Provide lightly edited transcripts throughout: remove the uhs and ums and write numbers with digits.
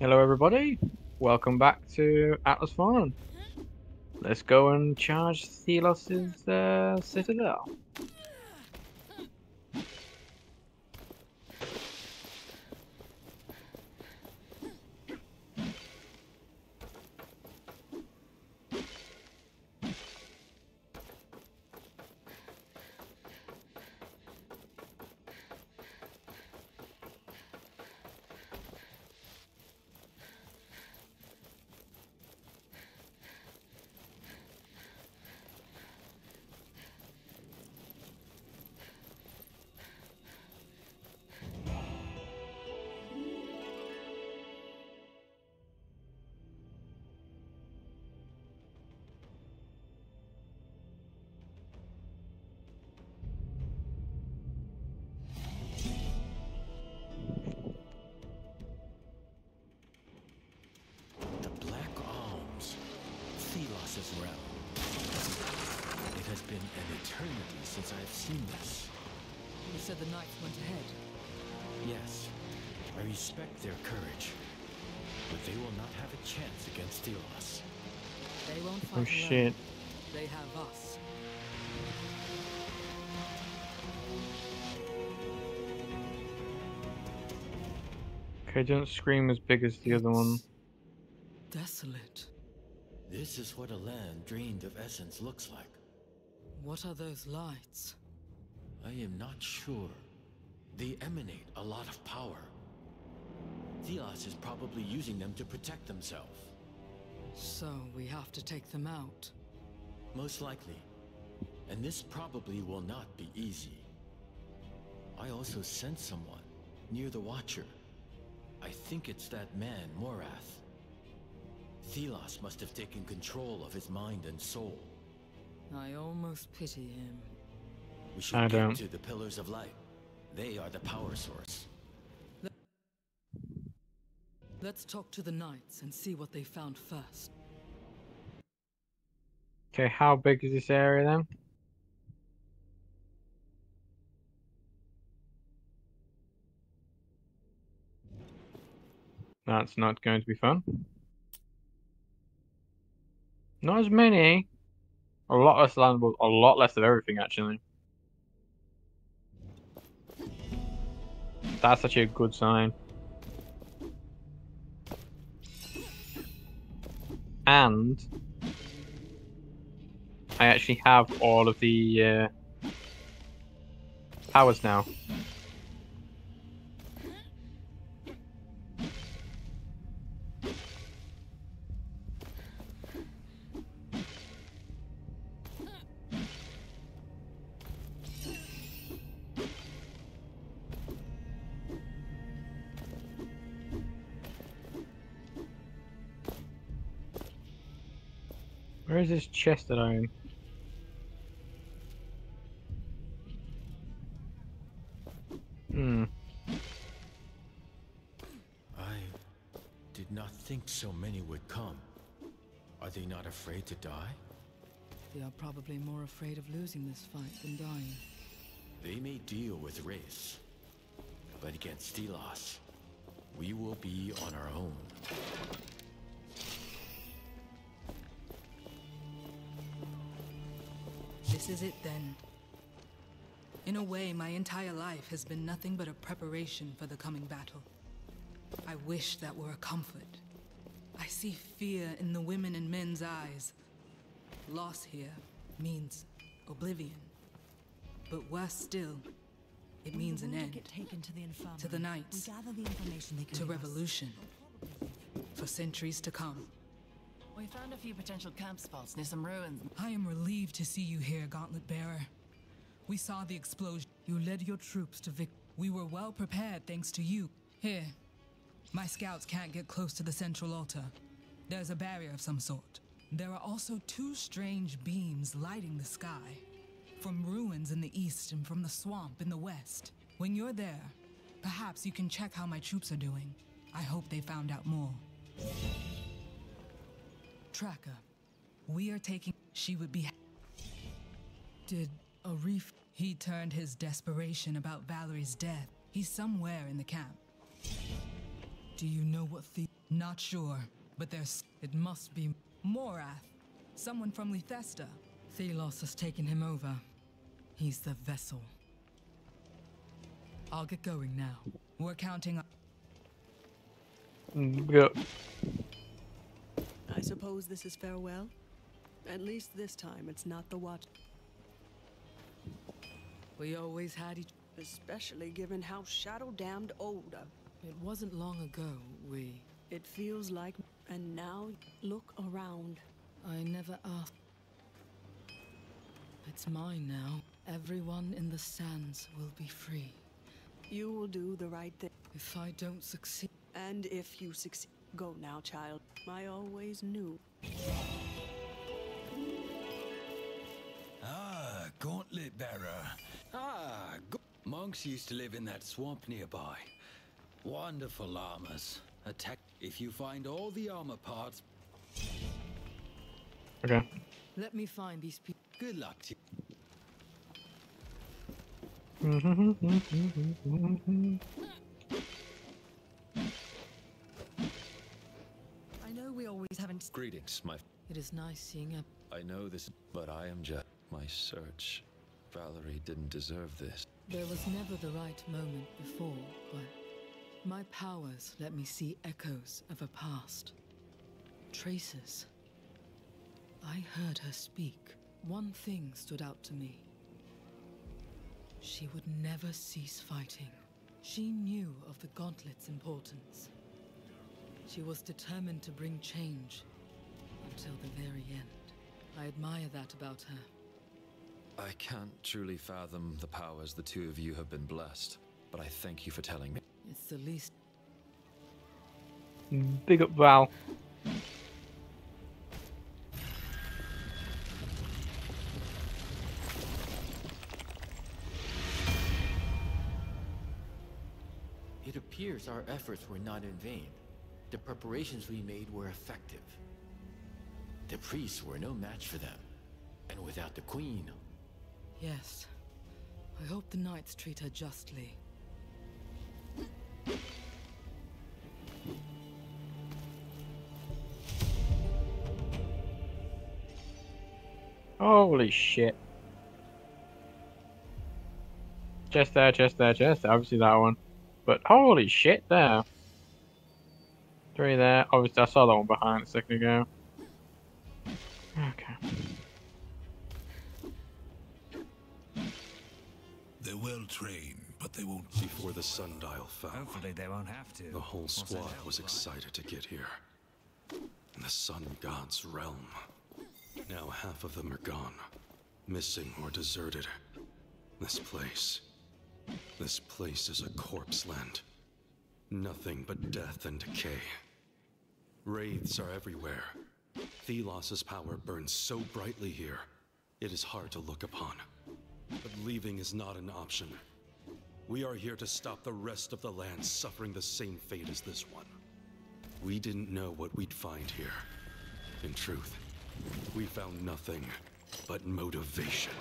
Hello everybody, welcome back to Atlas Fallen. Let's go and charge Thelos' Citadel. Realm. It has been an eternity since I have seen this. You said the knights went ahead. Yes, I respect their courage, but they will not have a chance against Thelos. They won't fight. Oh shit! They have us. Okay, don't scream as big as the other one. Desolate. This is what a land drained of essence looks like. What are those lights? I am not sure. They emanate a lot of power. Thelos is probably using them to protect themselves. So we have to take them out? Most likely. And this probably will not be easy. I also sense someone near the Watcher. I think it's that man, Morath. Thelos must have taken control of his mind and soul. I almost pity him. We should get to the Pillars of Light. They are the power source. Let's talk to the knights and see what they found first. Okay, how big is this area then? That's not going to be fun. Not as many. A lot less landable, a lot less of everything actually. That's actually a good sign. And I actually have all of the powers now. Where is this chest that I own? I did not think so many would come. Are they not afraid to die? They are probably more afraid of losing this fight than dying. They may deal with race, but against Thelos, we will be on our own. This is it then. In a way, my entire life has been nothing but a preparation for the coming battle. I wish that were a comfort. I see fear in the women and men's eyes. Loss here means oblivion. But worse still, it means an end to the knights, to revolution, for centuries to come. We found a few potential camp spots near some ruins. I am relieved to see you here, Gauntlet Bearer. We saw the explosion. You led your troops to victory. We were well prepared thanks to you. Here, my scouts can't get close to the central altar. There's a barrier of some sort. There are also two strange beams lighting the sky. From ruins in the east and from the swamp in the west. When you're there, perhaps you can check how my troops are doing. I hope they found out more. Tracker, we are taking. She would be. Did Arif? He turned his desperation about Valerie's death. He's somewhere in the camp. Do you know what the... Not sure, but there's... It must be... Morath. Someone from Lethesta. Thelos has taken him over. He's the vessel. I'll get going now. We're counting on... Go. I suppose this is farewell? At least this time it's not the watch. We always had each... Especially given how shadow-damned old It wasn't long ago, we... It feels like... And now, look around. I never asked. It's mine now. Everyone in the sands will be free. You will do the right thing. If I don't succeed... And if you succeed... Go now, child. I always knew. Ah, Gauntlet Bearer. Ah, Monks used to live in that swamp nearby. Wonderful armors. Attack if you find all the armor parts. Okay. Let me find these people. Good luck to you. I know we always haven't. Greetings, my. It is nice seeing you. I know this, but I am just my search. Valerie didn't deserve this. There was never the right moment before, but my powers let me see echoes of a past. Traces. I heard her speak. One thing stood out to me. She would never cease fighting. She knew of the gauntlet's importance. She was determined to bring change until the very end. I admire that about her. I can't truly fathom the powers the two of you have been blessed, but I thank you for telling me. It's the least. Big up, Val. It appears our efforts were not in vain. The preparations we made were effective. The priests were no match for them, and without the queen. Yes. I hope the knights treat her justly. Holy shit. Chest there, chest there, chest there. Obviously that one. But holy shit there. Three there. Obviously I saw that one behind a second ago. Okay. They're well trained, but they won't before the sundial fell. Hopefully they won't have to. The whole squad was excited to get here. In the Sun God's realm. Now half of them are gone. Missing or deserted. This place is a corpse land. Nothing but death and decay. Wraiths are everywhere. Thelos' power burns so brightly here, it is hard to look upon. But leaving is not an option. We are here to stop the rest of the land suffering the same fate as this one. We didn't know what we'd find here. In truth, we found nothing but motivation.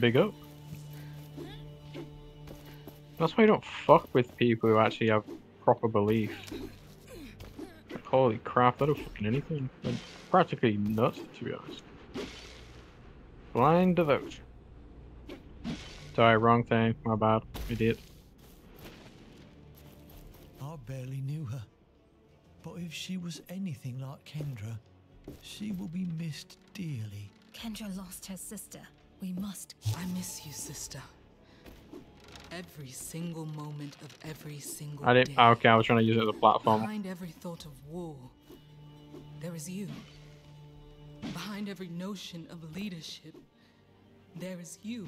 Big up. That's why you don't fuck with people who actually have proper belief. Holy crap, that'll fucking anything. That's practically nuts, to be honest. Blind devotion. Sorry, wrong thing. My bad. Idiot. I barely knew her. But if she was anything like Kendra, she will be missed dearly. Kendra lost her sister. We must... I miss you, sister. Every single moment of every single day. I didn't... Okay, I was trying to use it as a platform. Behind every thought of war, there is you. Behind every notion of leadership, there is you.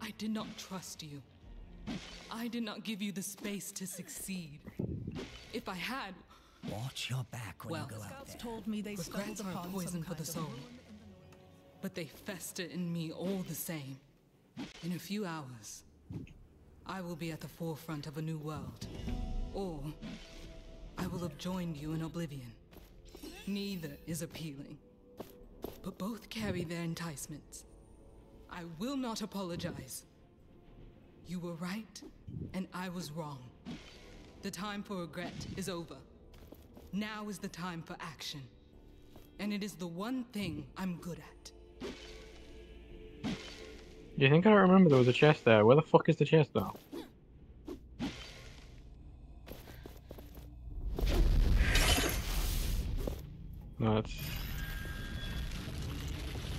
I did not trust you. I did not give you the space to succeed. If I had... Watch your back when you go out there. Well, the scouts told me they stumbled upon poison for the soul. But they fester in me all the same. In a few hours, I will be at the forefront of a new world. Or, I will have joined you in oblivion. Neither is appealing. But both carry their enticements. I will not apologize. You were right, and I was wrong. The time for regret is over. Now is the time for action. And it is the one thing I'm good at. You think I don't remember there was a chest there? Where the fuck is the chest though? No, it's...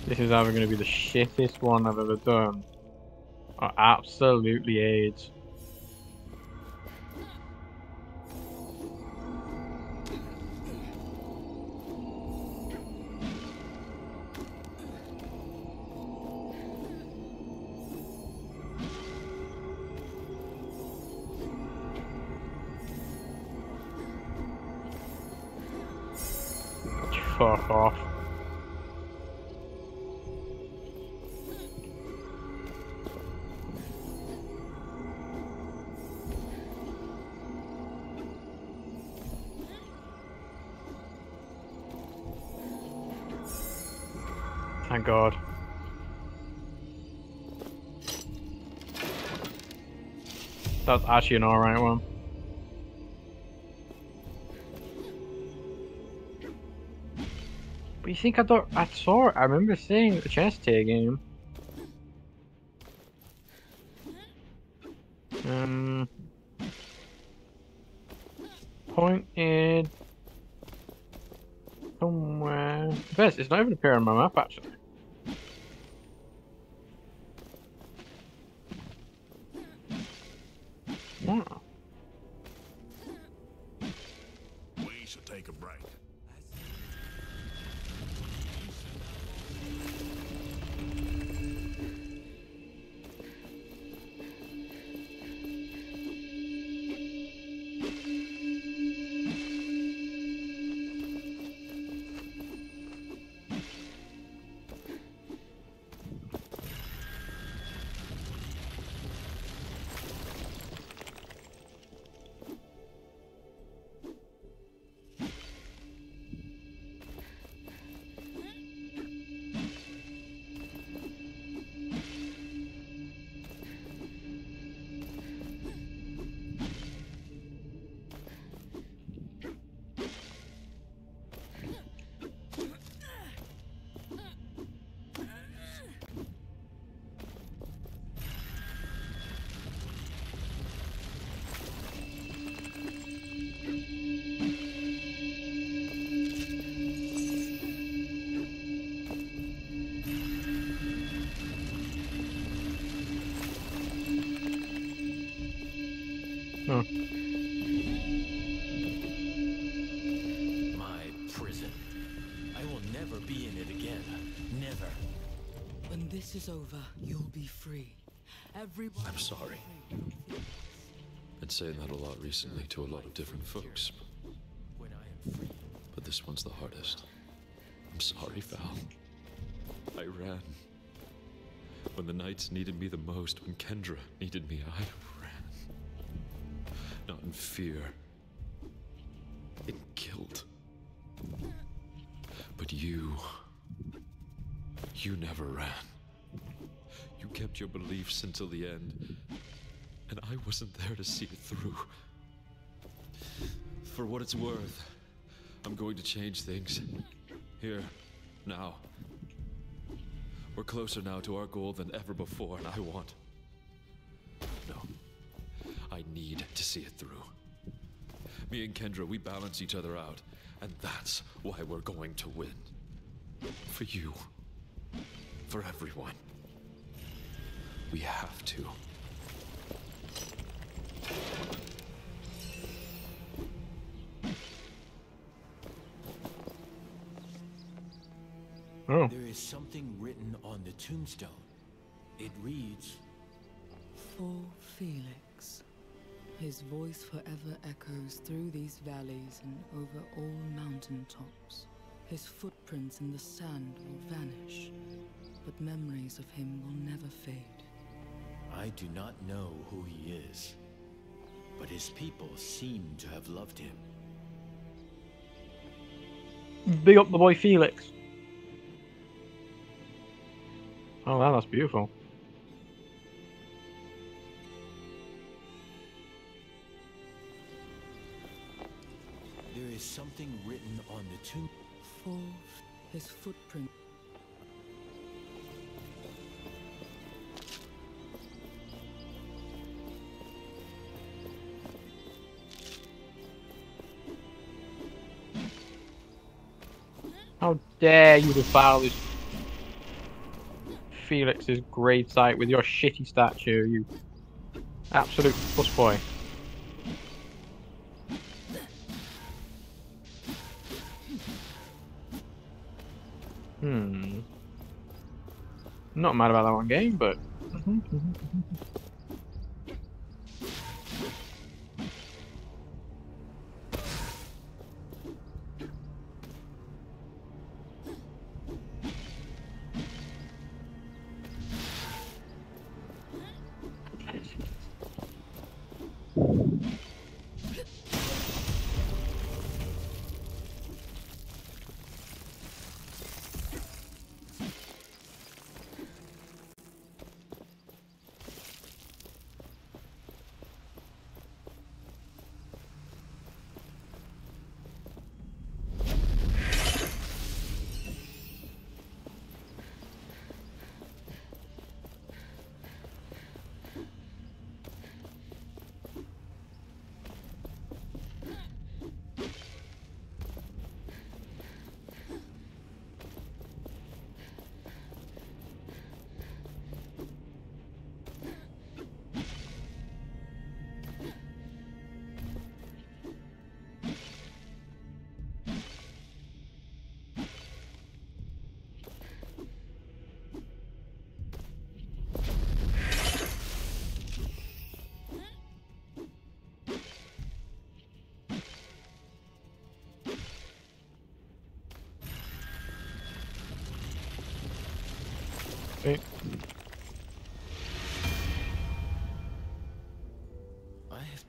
This is either going to be the shittest one I've ever done. Or absolutely AIDS. Fuck off. Thank God. That's actually an alright one. You think I don't? I saw it. I remember seeing the chest here game. Pointed somewhere. Yes, it's not even appearing on my map actually. Wow. We should take a break. Oh. My prison. I will never be in it again. Never. When this is over, you'll be free. Everyone. I'm sorry. Been saying that a lot recently to a lot of different folks. When I am free. But this one's the hardest. I'm sorry, Val. I ran. When the knights needed me the most, when Kendra needed me, I not in fear, in guilt. But you never ran. You kept your beliefs until the end, and I wasn't there to see it through. For what it's worth, I'm going to change things. Here, now. We're closer now to our goal than ever before, and I want... I need to see it through. Me and Kendra, we balance each other out, and that's why we're going to win. For you. For everyone. We have to. Oh. There is something written on the tombstone. It reads, "For Felix. His voice forever echoes through these valleys and over all mountaintops. His footprints in the sand will vanish, but memories of him will never fade." I do not know who he is, but his people seem to have loved him. Big up the boy Felix. Oh wow, that's beautiful. is something written on the tomb. Full his footprint. How dare you defile this Felix's grave site with your shitty statue, you absolute busboy. Hmm. Not mad about that one game, but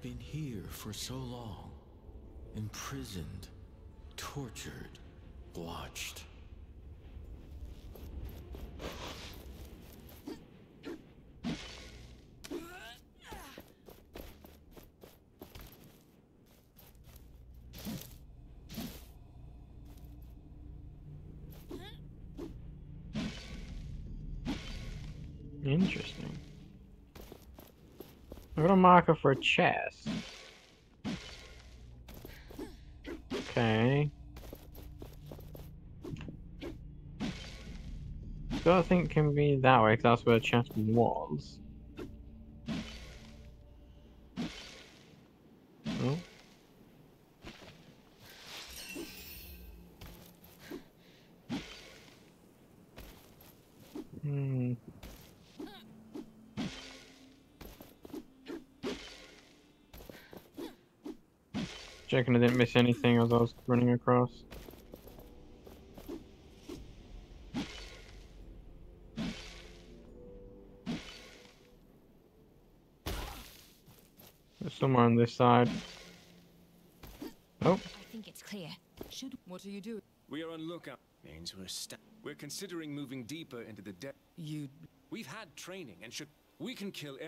been here for so long, imprisoned, tortured, watched. Interesting. I've got a marker for a chest. Okay. So I think it can be that way, because that's where the chest was. Oh. Hmm. Checking I didn't miss anything as I was running across. There's somewhere on this side. Oh. I think it's clear. What are you doing? We are on lookout. Means we're considering moving deeper into the depth. We've had training and we can kill every.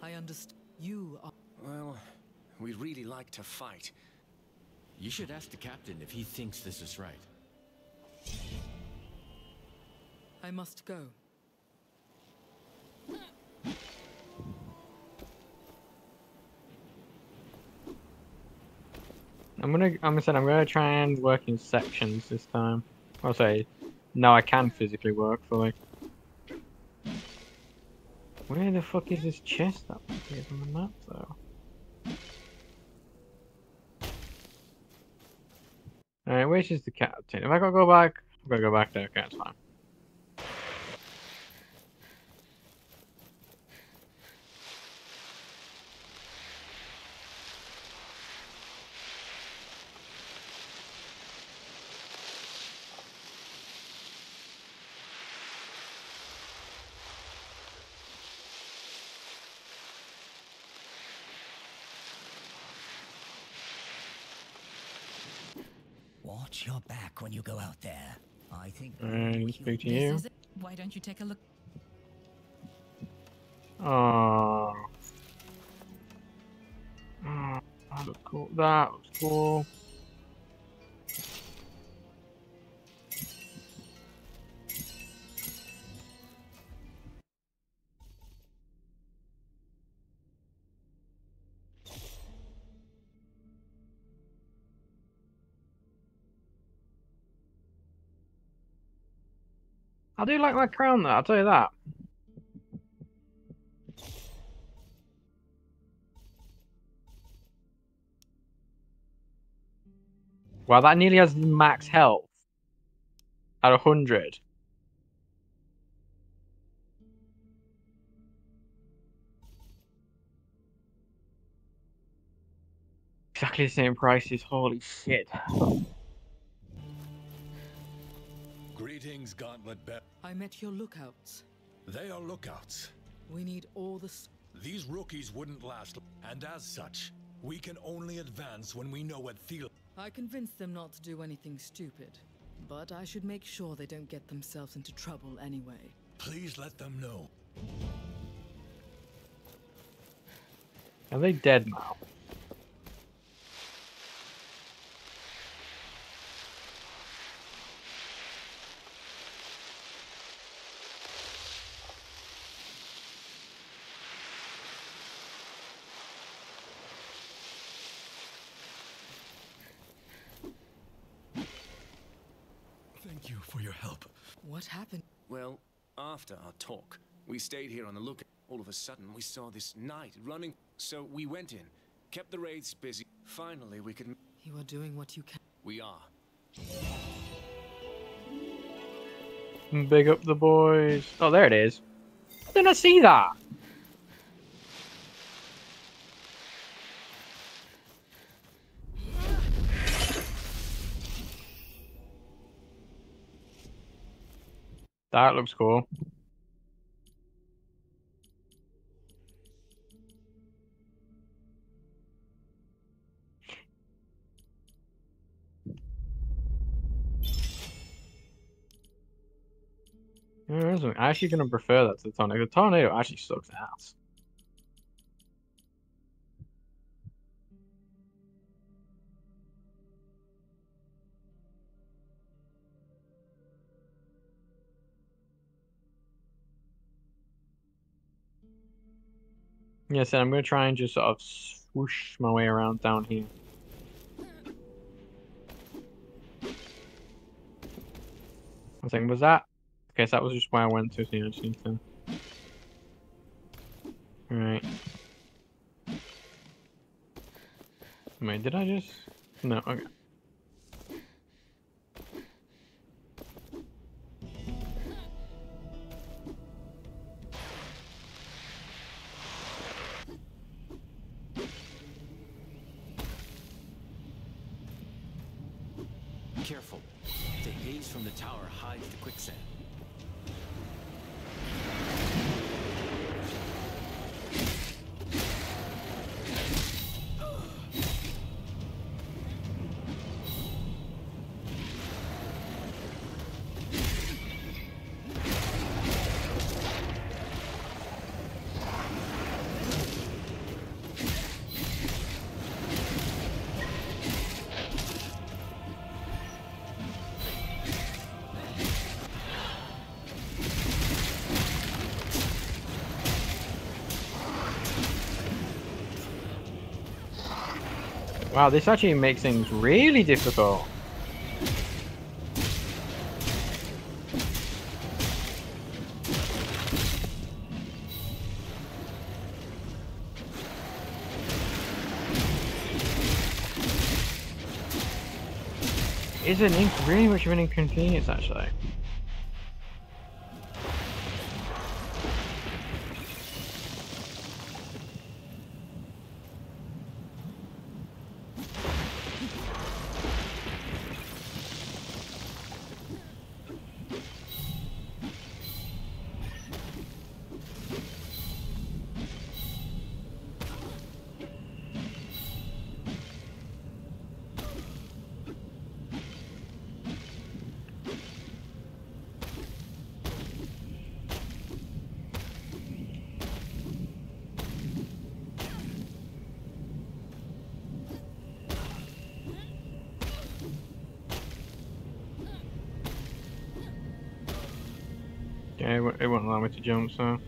I understand. You are. Well, we'd really like to fight. You should ask the captain if he thinks this is right. I must go. I'm gonna try and work in sections this time. I'll say, no, I can physically work fully. Where the fuck is this chest up here on the map, though? Alright, which is the captain? If I gotta go back, I'm gonna go back there. Okay, it's fine. Watch your back when you go out there. I think. Speak to you. Why don't you take a look? Oh. was cool. That was cool. I do like my crown though, I'll tell you that. Wow, that nearly has max health at 100. Exactly the same prices, holy shit. Greetings, Gauntlet Bearer. I met your lookouts. They are lookouts. We need all the... These rookies wouldn't last, and as such, we can only advance when we know what Thelos... I convinced them not to do anything stupid, but I should make sure they don't get themselves into trouble anyway. Please let them know. Are they dead now? What happened? Well, after our talk, we stayed here on the lookout. All of a sudden, we saw this knight running. So we went in, kept the raids busy. Finally, we could... You are doing what you can. We are. Big up the boys. Oh, there it is. How did I see that? That looks cool. I'm actually going to prefer that to the tornado. The tornado actually sucks ass. Yes, and I'm going to try and just sort of swoosh my way around down here. I think, was that? Okay, so that was just where I went to, so I just need to... Alright. Wait, did I just... No, okay. Careful. The haze from the tower hides the quicksand. Wow, this actually makes things really difficult. Isn't it really much of an inconvenience, actually? Yeah, it won't allow me to jump, so...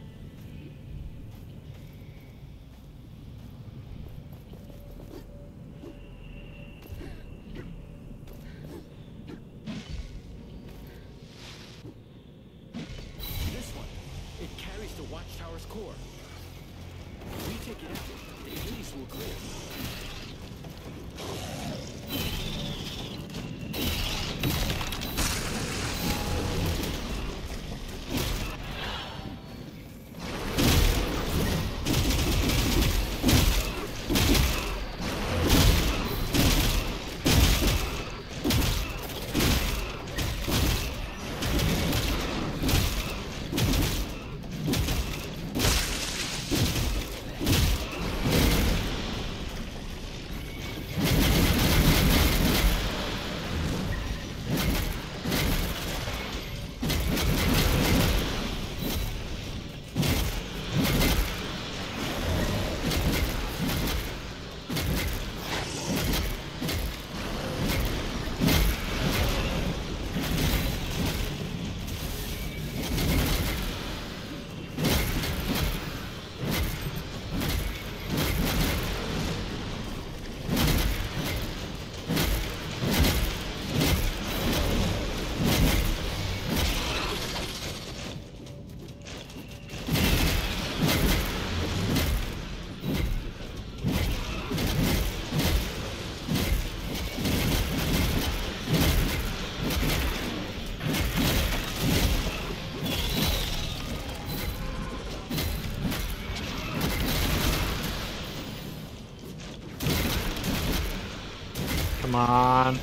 Come on.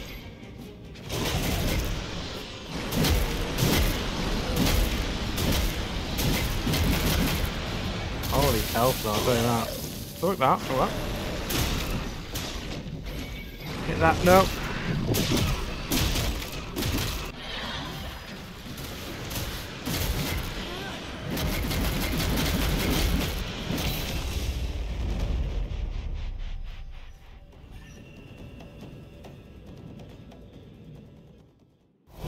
Holy hell, though, I'll tell you that. Look at that, look at that. Hit that, no.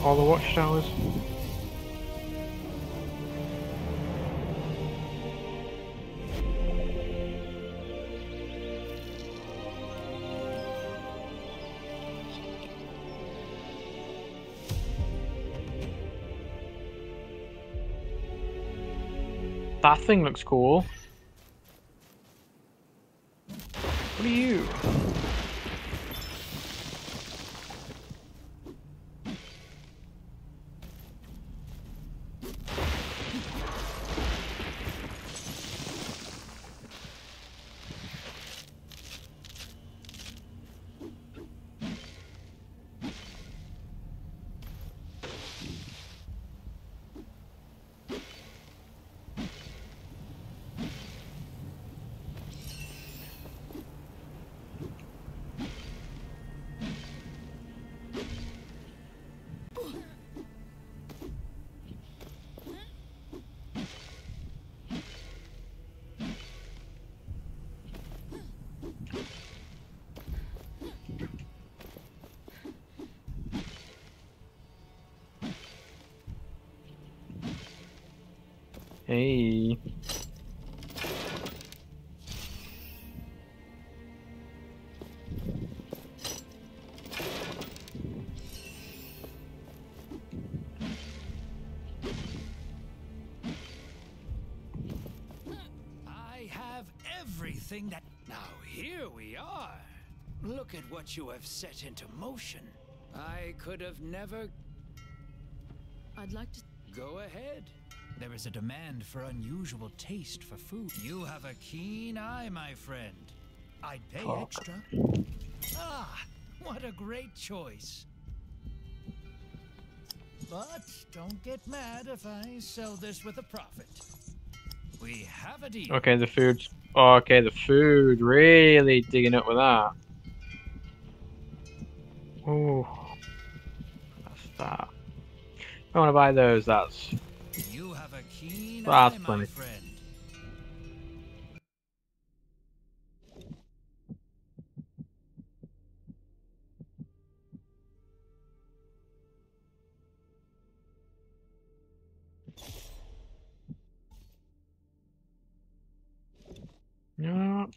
All the watchtowers. That thing looks cool. What are you? Hey. I have everything that... Now here we are. Look at what you have set into motion. I could have never... I'd like to... Go ahead. There is a demand for unusual taste for food. You have a keen eye, my friend. I'd pay extra. Ah, what a great choice. But don't get mad if I sell this with a profit. We have a deal. Okay, the food's... Oh, okay, the food. Really digging up with that. Oh. That's that. I want to buy those. That's... That's funny. No.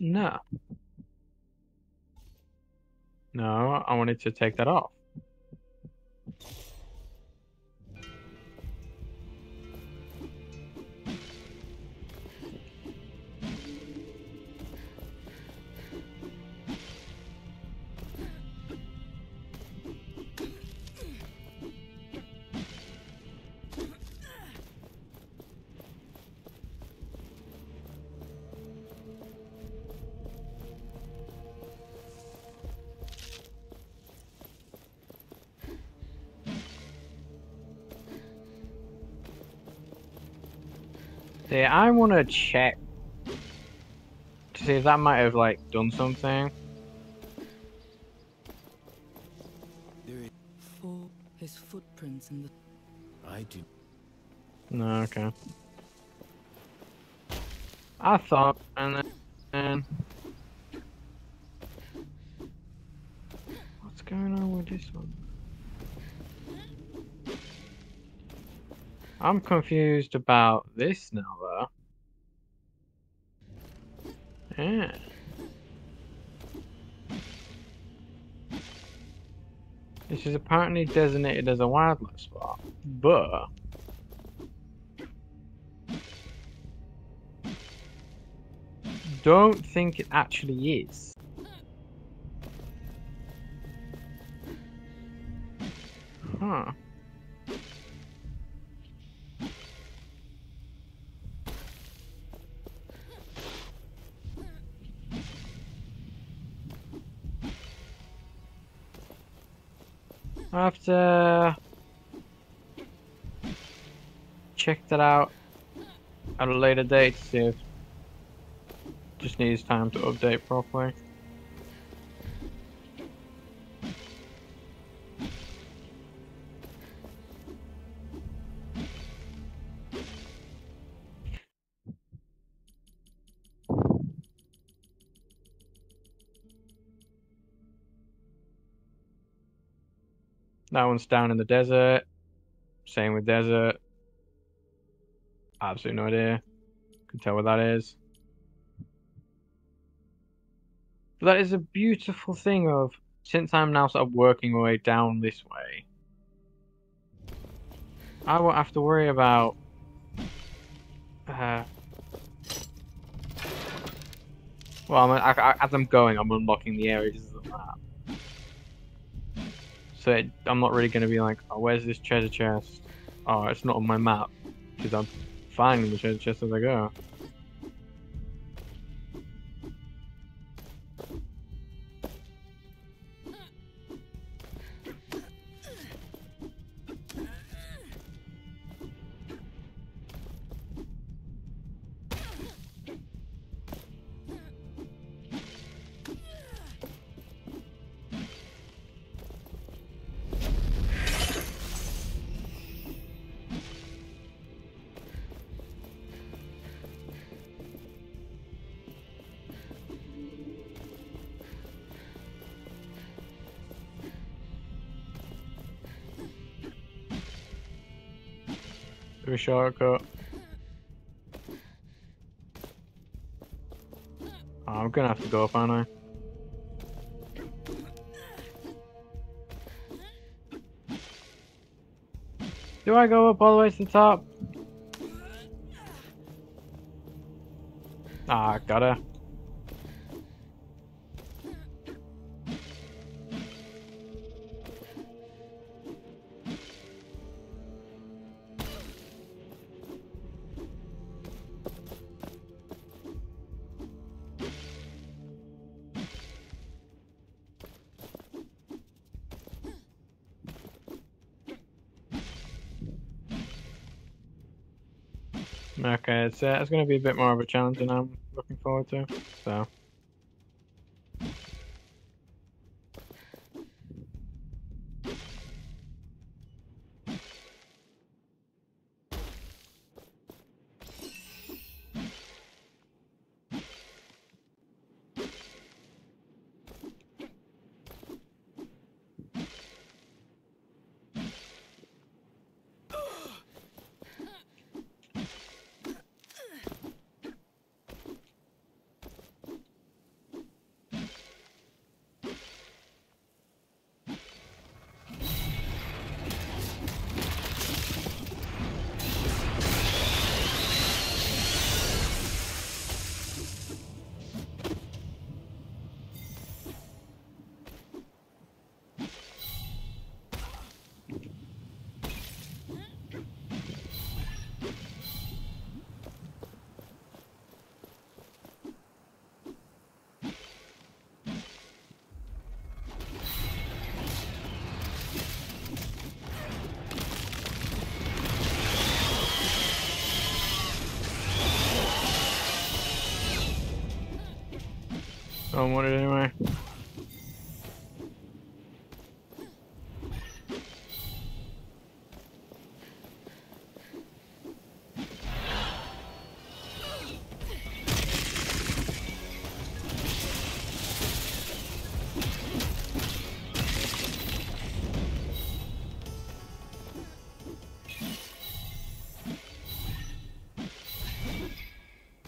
No, I wanted to take that off. See, I want to check to see if that might have, like, done something. For his footprints in the... I do. No, okay. I thought, and then... What's going on with this one? I'm confused about this now, though. Yeah. This is apparently designated as a wildlife spot, but... don't think it actually is. Huh. I have to check that out at a later date to see if it just needs time to update properly. That one's down in the desert. Same with desert. Absolutely no idea. Can tell what that is. But that is a beautiful thing of, since I'm now sort of working my way down this way, I won't have to worry about well, as I'm going, I'm unlocking the areas of the map. So I'm not really going to be like, oh, where's this treasure chest? Oh, it's not on my map, because I'm finding the treasure chest as I go. A shortcut. Oh, I'm gonna have to go up, aren't I? Do I go up all the way to the top? Ah, gotta. Okay, it's going to be a bit more of a challenge than I'm looking forward to, so... I wanted anyway.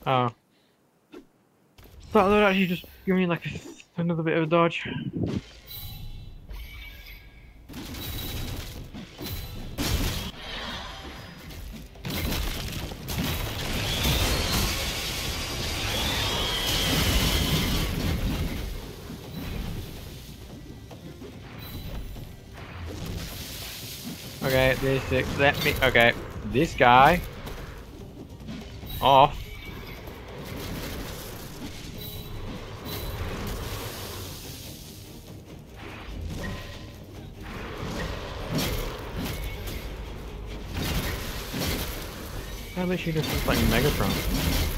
Oh. That would actually just give me like another bit of a dodge. Okay, okay, this guy off. I literally just looks like Megatron.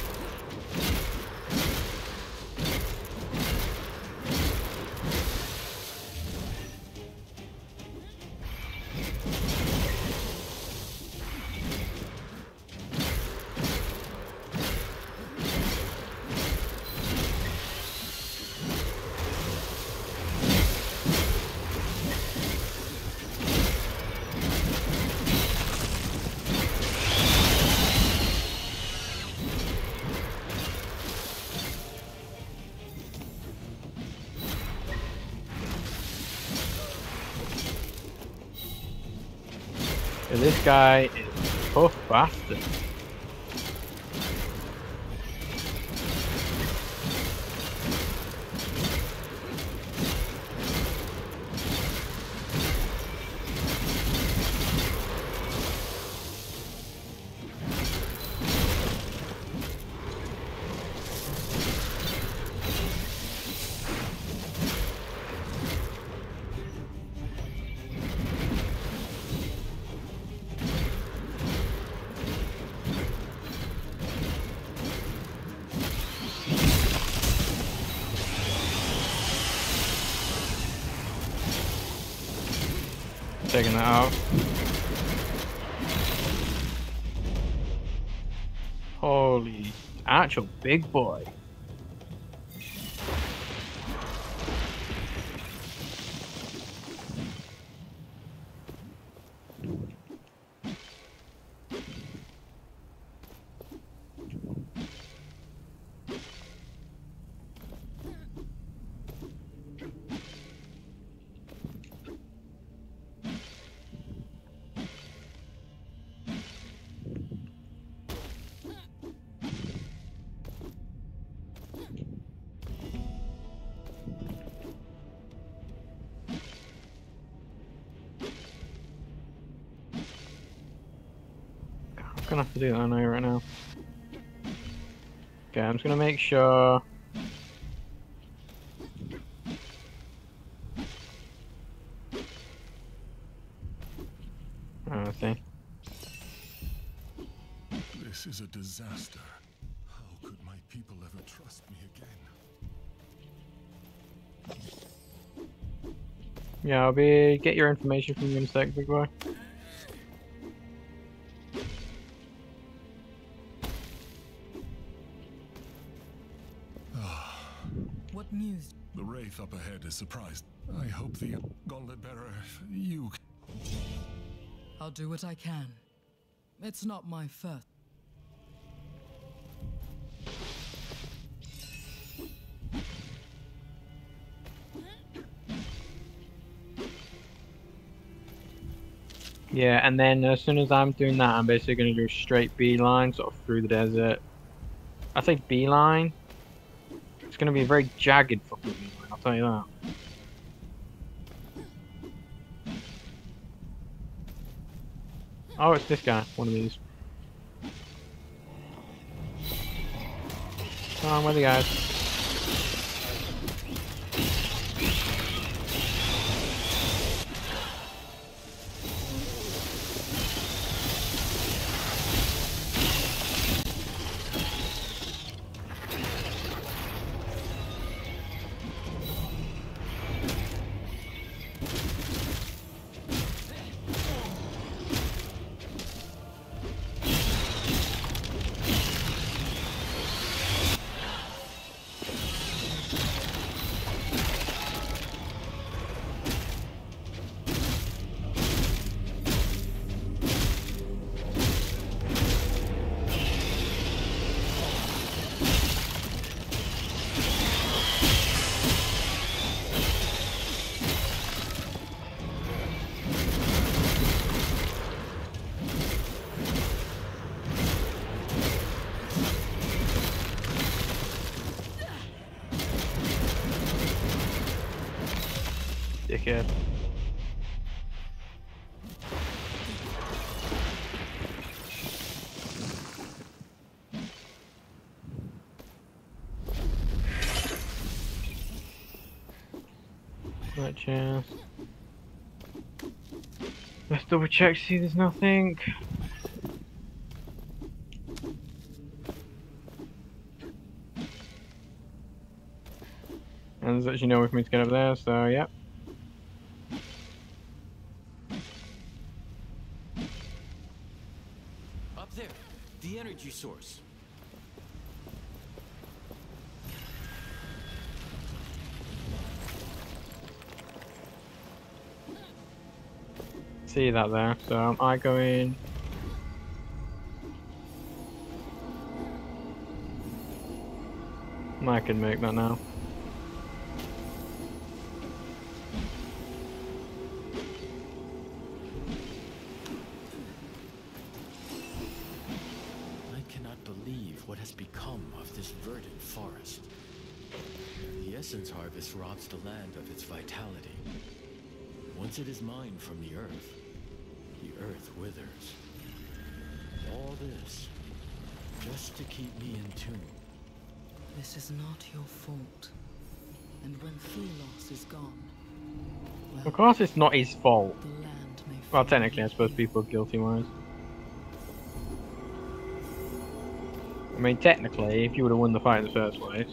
This guy is a tough bastard. Taking that out. Holy actual big boy. I'm gonna have to do that anyway right now. Okay, I'm just gonna make sure. Oh, I see. This is a disaster. How could my people ever trust me again? Yeah, I'll be get your information from you in a sec, big boy. Up ahead is surprised. I hope the Gauntlet Bearer, you... I'll do what I can. It's not my first. Yeah, and then as soon as I'm doing that, I'm basically going to do a straight beeline sort of through the desert. I say beeline. It's going to be a very jagged fucking beeline. Tell you that. Oh, it's this guy, one of these. Come on, where are the guys? dickhead. Right, yeah. Let's double check, see there's nothing. And there's actually no way for me to get up there, so yeah. Up there, the energy source. See that there, so I go in. I can make that now. Robs the land of its vitality. Once it is mined from the earth withers. All this, just to keep me in tune. This is not your fault. And when Thelos is gone... Well, of course it's not his fault. Well, technically I suppose people are guilty-wise. I mean, technically, if you would have won the fight in the first place,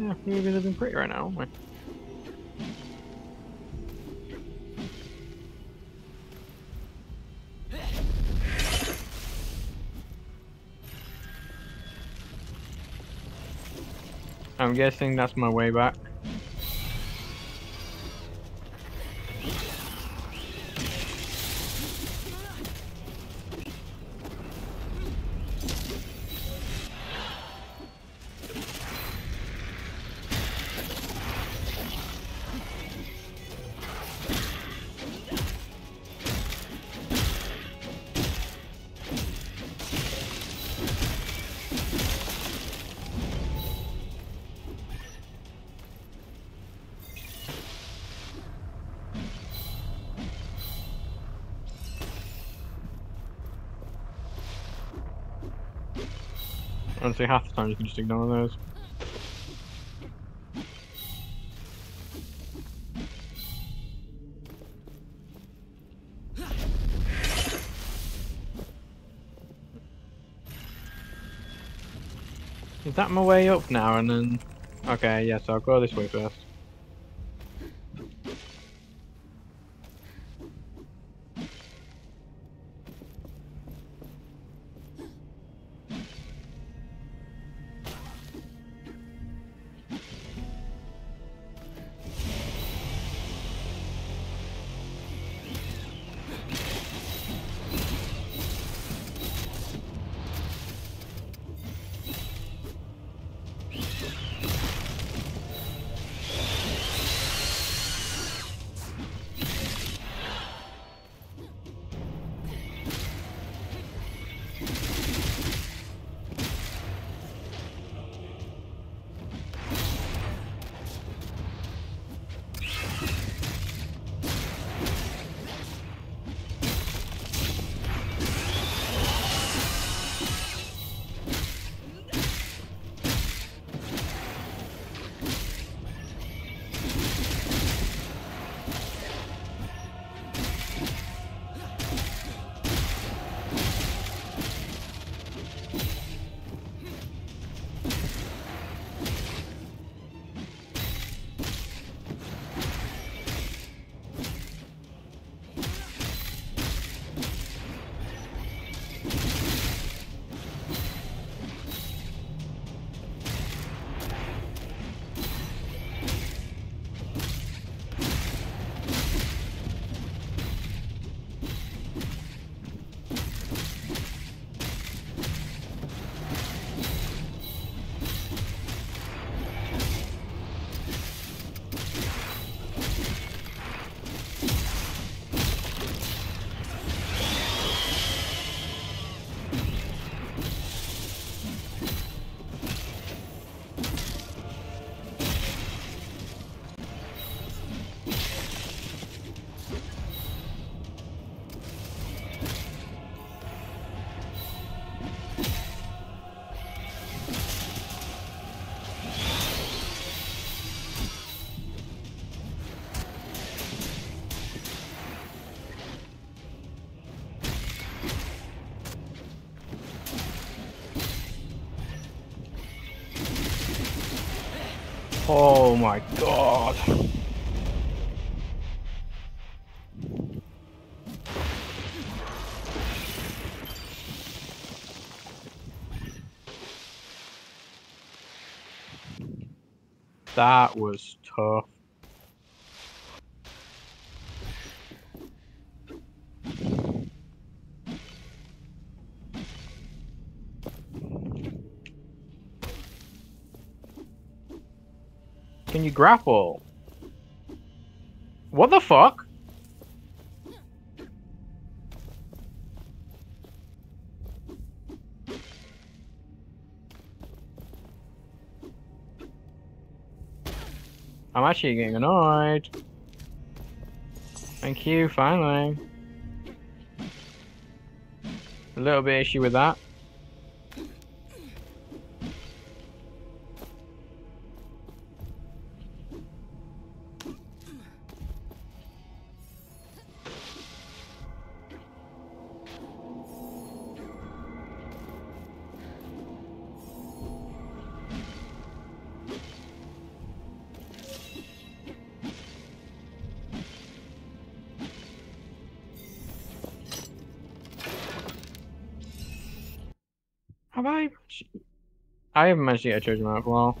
yeah, we would be living pretty right now, wouldn't we? I'm guessing that's my way back. Honestly, half the time you can just ignore those. Is that my way up now and then? Okay, yes, yeah, so I'll go this way first. Oh my god. That was tough. Can you grapple? What the fuck? I'm actually getting annoyed. Thank you, finally. A little bit of issue with that. I haven't managed to get a treasure map for a while.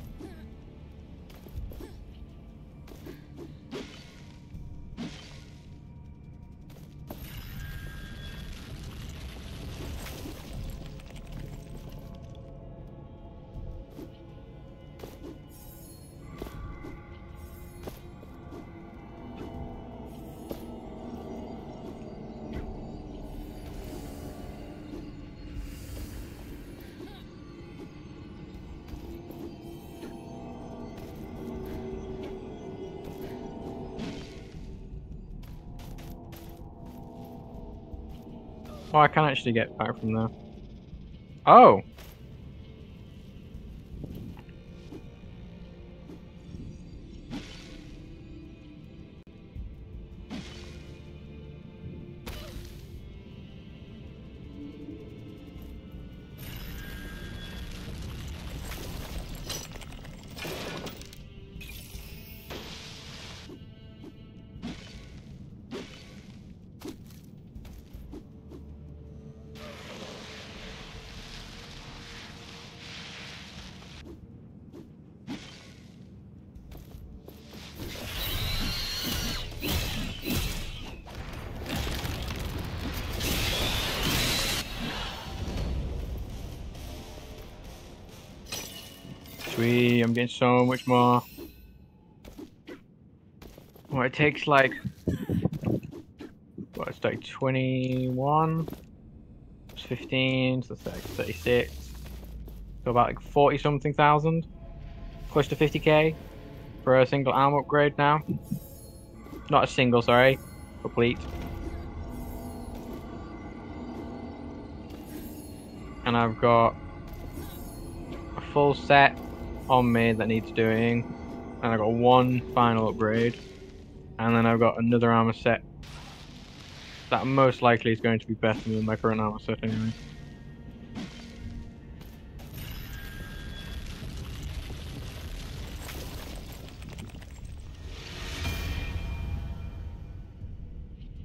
Oh, I can actually get back from there. Oh! I'm getting so much more. Well, it takes like, what, it's like 21, it's 15, so it's like 36, so about like 40 something thousand, close to 50k for a single arm upgrade now. Not a single, sorry, complete. And I've got a full set on me that needs doing, and I've got one final upgrade, and then I've got another armor set that most likely is going to be better than my current armor set anyway.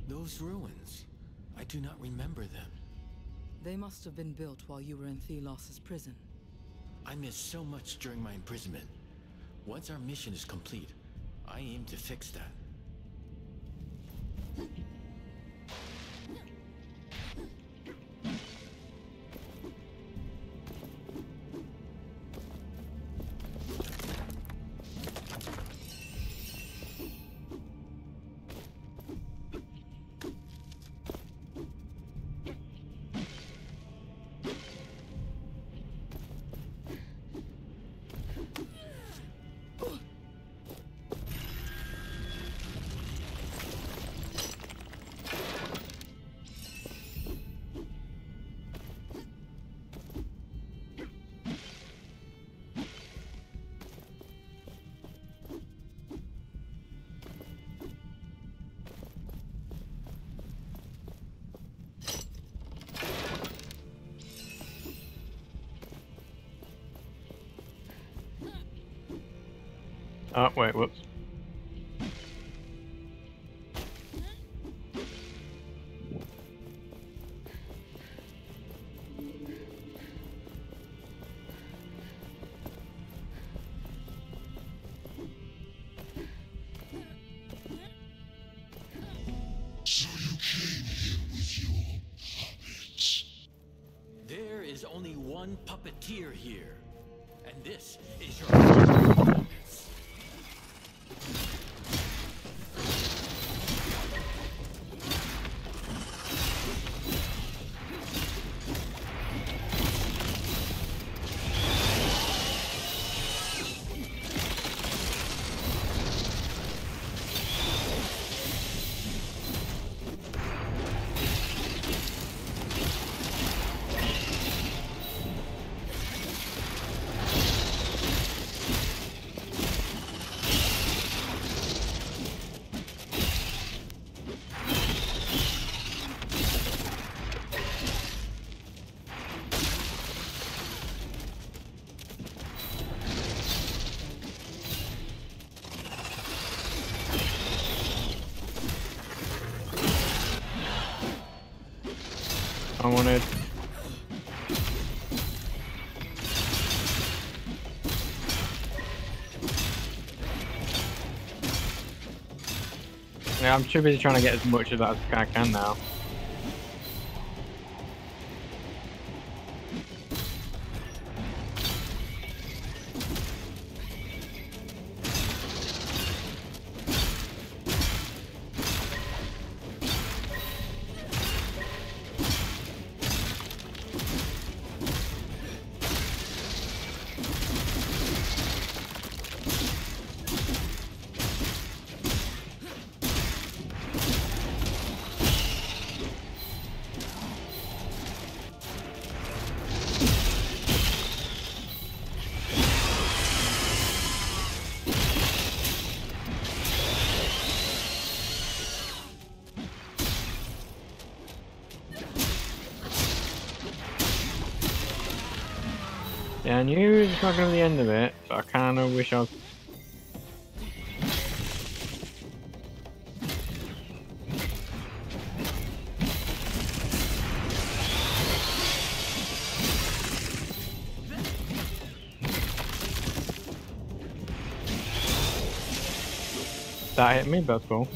Those ruins, I do not remember them. They must have been built while you were in Thelos' prison. I missed so much during my imprisonment. Once our mission is complete, I aim to fix that. Oh, wait, whoops. Puppeteer here, and this is your performance. I wanted. Yeah, I'm too busy trying to get as much of that as I can now. I knew it's not going to be the end of it, but I kind of wish I was... That hit me, that's cool.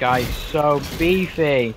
guy's so beefy.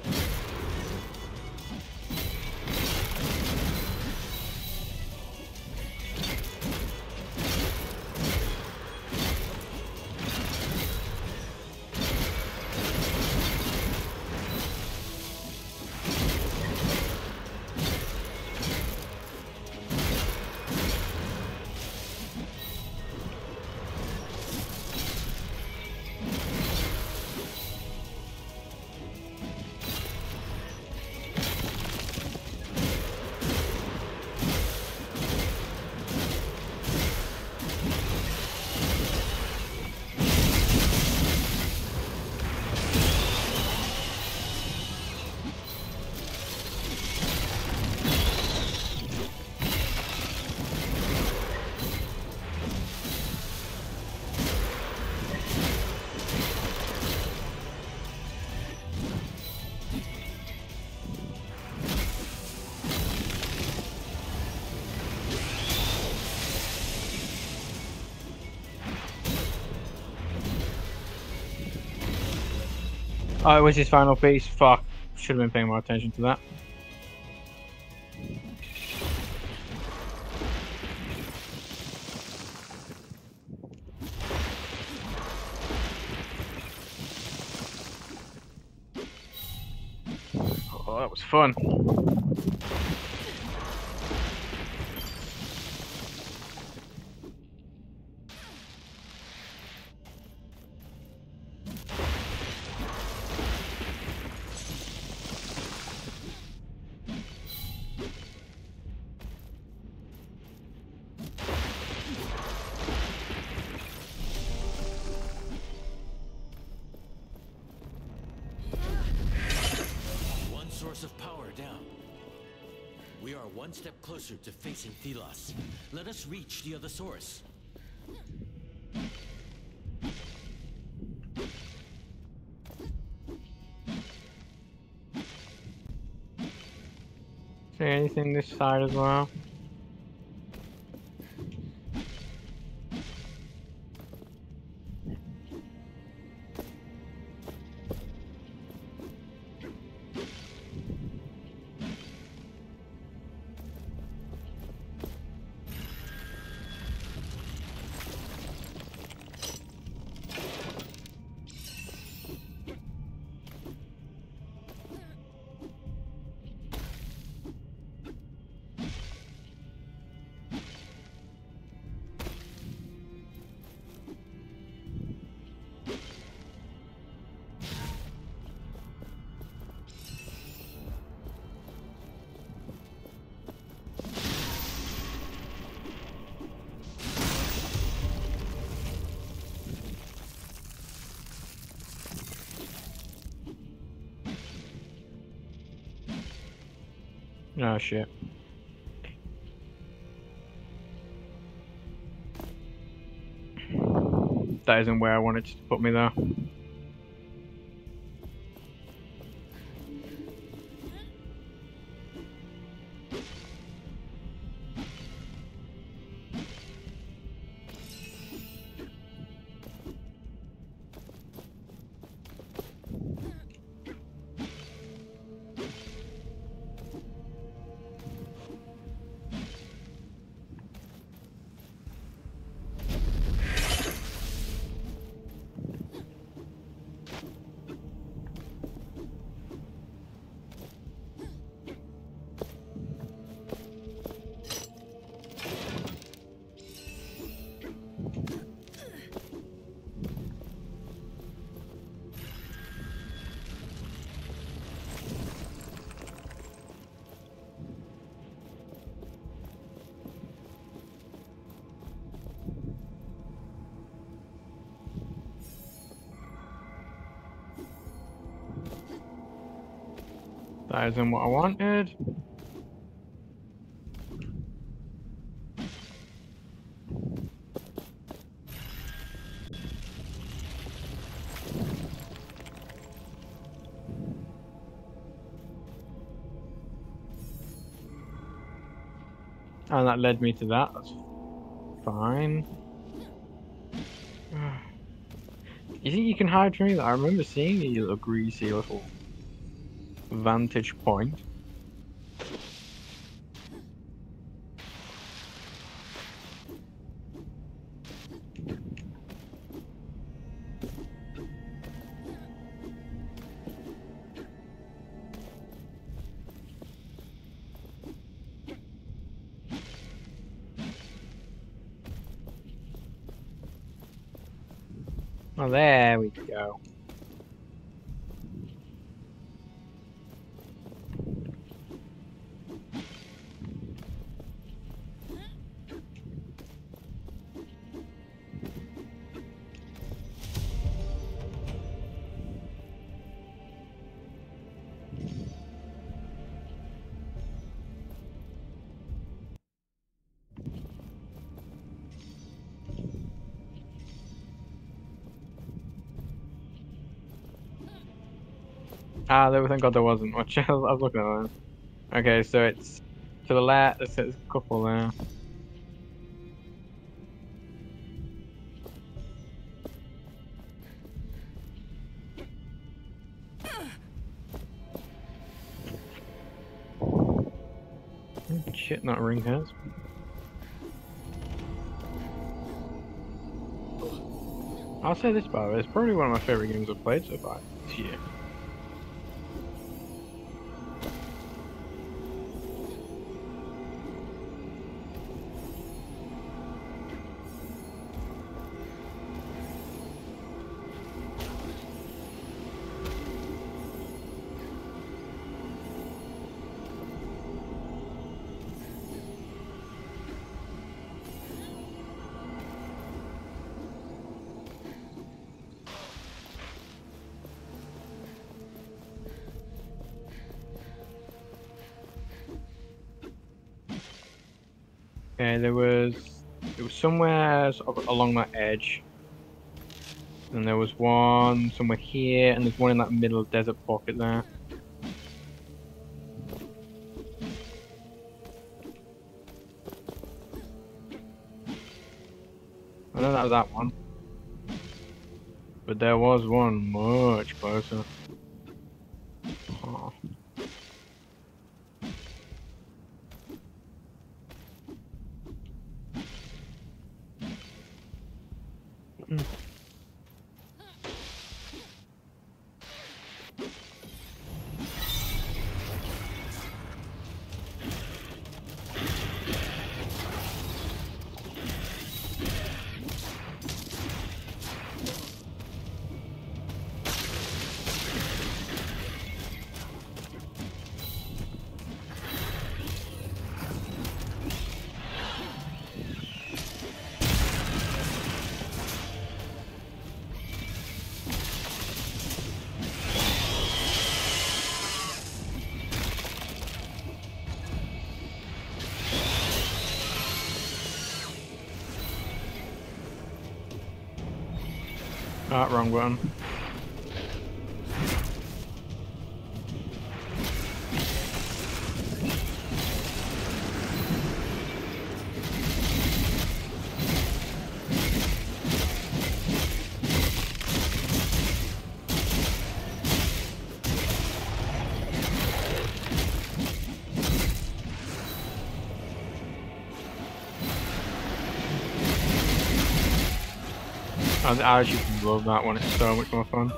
Oh, it was his final piece. Fuck. Should have been paying more attention to that. Oh, that was fun. To facing Thelos. Let us reach the other source. See anything this side as well? Oh shit. That isn't where I wanted to put me though. That isn't what I wanted. And that led me to that. That's fine. You think you can hide from me? I remember seeing you little greasy little vantage point. Oh, there we go. Ah, thank God there wasn't much. I was looking at that. Okay, so it's to the left. There's a couple there. Shit, that ring hurts. I'll say this, by the way, it's probably one of my favorite games I've played so far this year. Okay, it was somewhere sort of along that edge, and there was one somewhere here, and there's one in that middle desert pocket there. I know that was that one, but there was one much closer. Oh. Ah, wrong one. I actually love that one, it's so much more fun.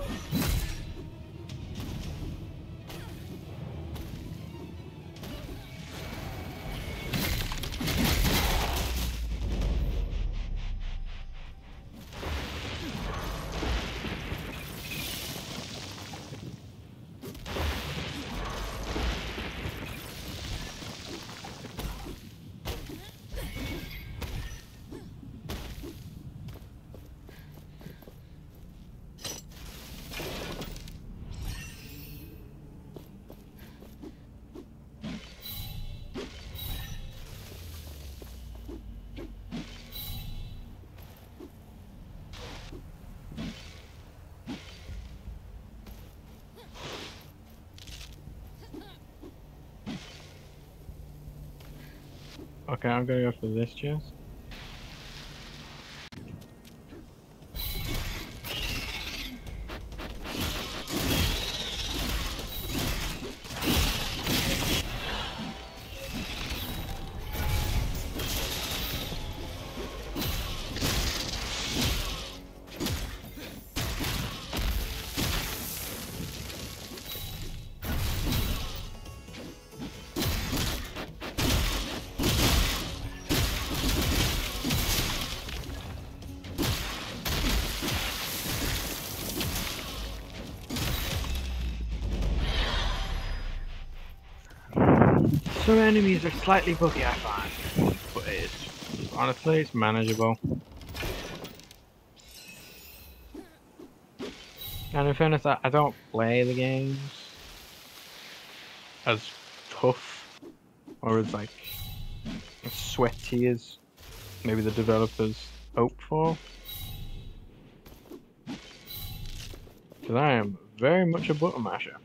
Okay, I'm gonna go for this chest. Some enemies are slightly buggy, I find, but it's honestly it's manageable. And in fairness, I don't play the games as tough or as like as sweaty as maybe the developers hope for. Because I am very much a button masher.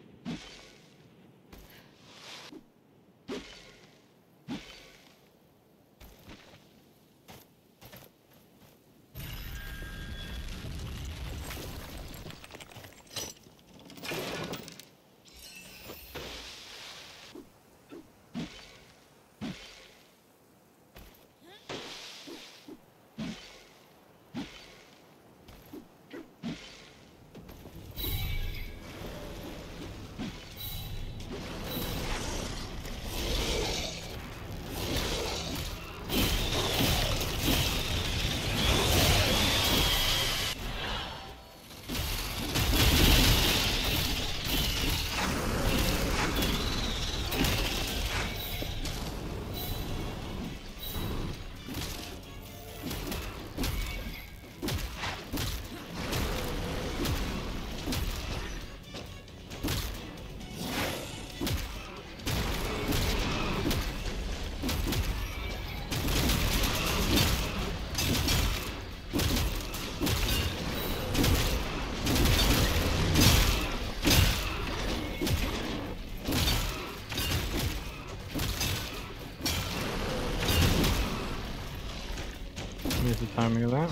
Missed the timing of that.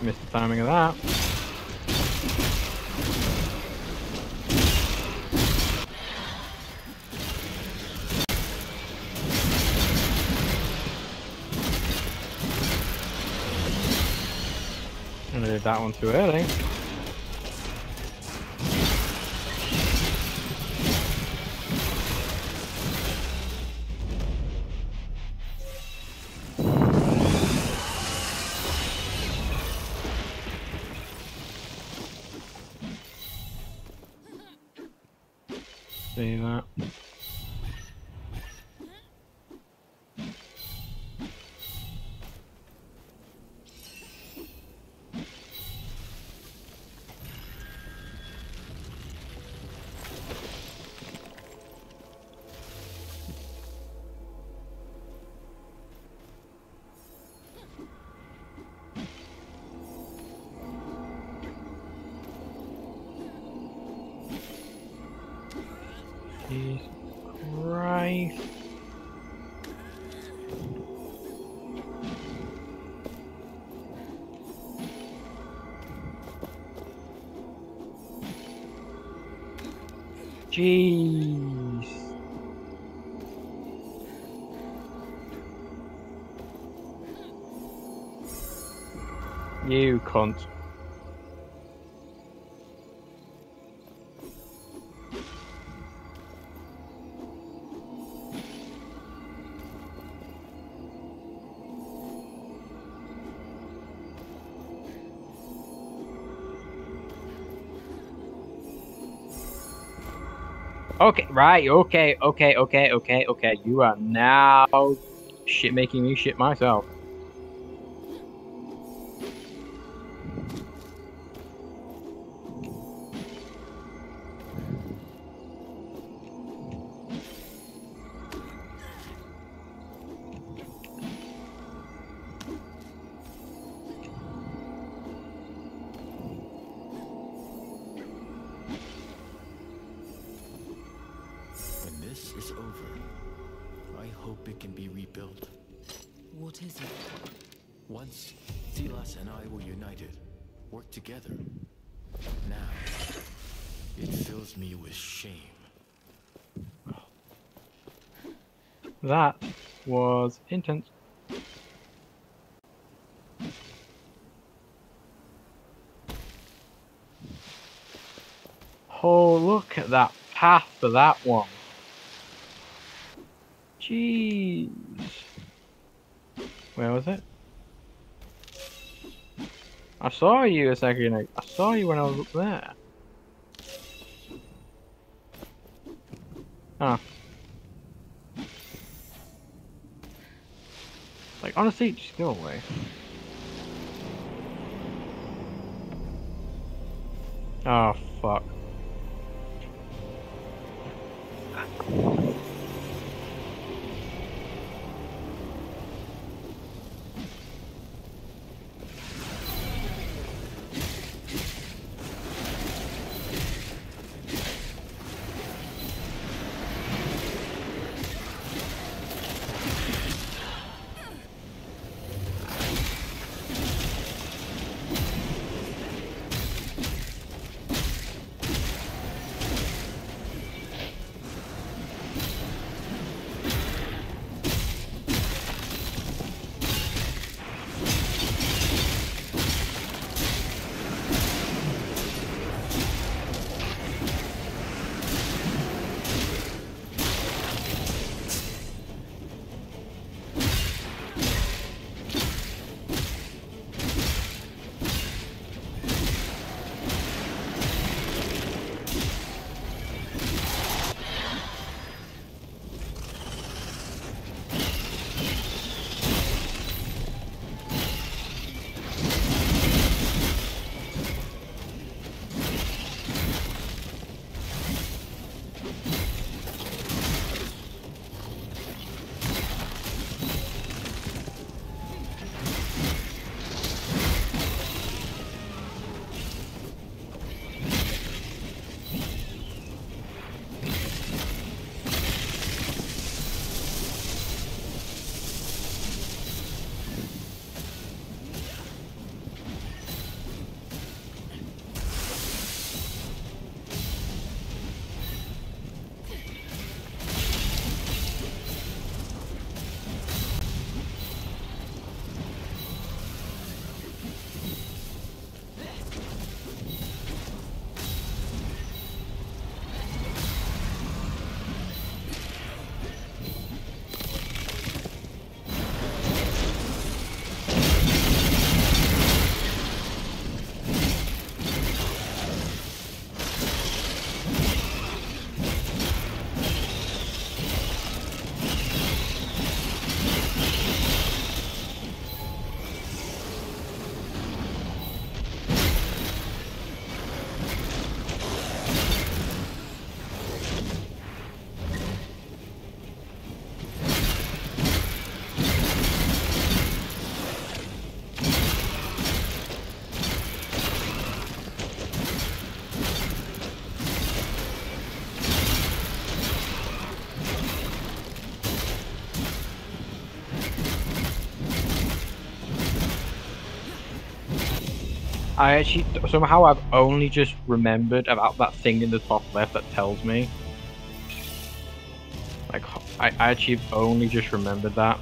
Missed the timing of that. And I did that one too early. See that. Jesus Christ. Jeez. You cunt. Okay, right, okay. You are now shit making me shit myself. It's over. I hope it can be rebuilt. What is it? Once, Thelos and I were united, worked together. Now, it fills me with shame. That was intense. Oh, look at that path for that one. Jeez. Where was it? I saw you a second ago. I saw you when I was up there. Ah. Like, honestly, just go away. Oh, fuck. I actually, somehow I've only just remembered about that thing in the top left that tells me. Like, I actually only just remembered that.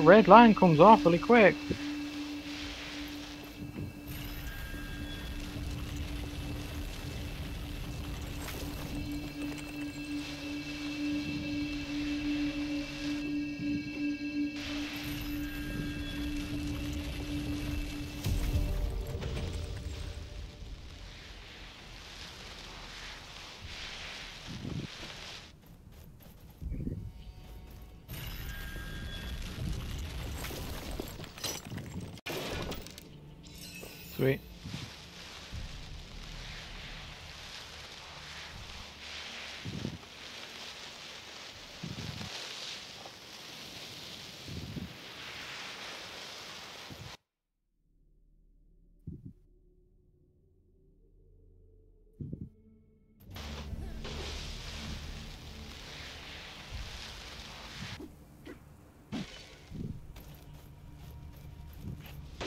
That red line comes awfully quick. Sweet.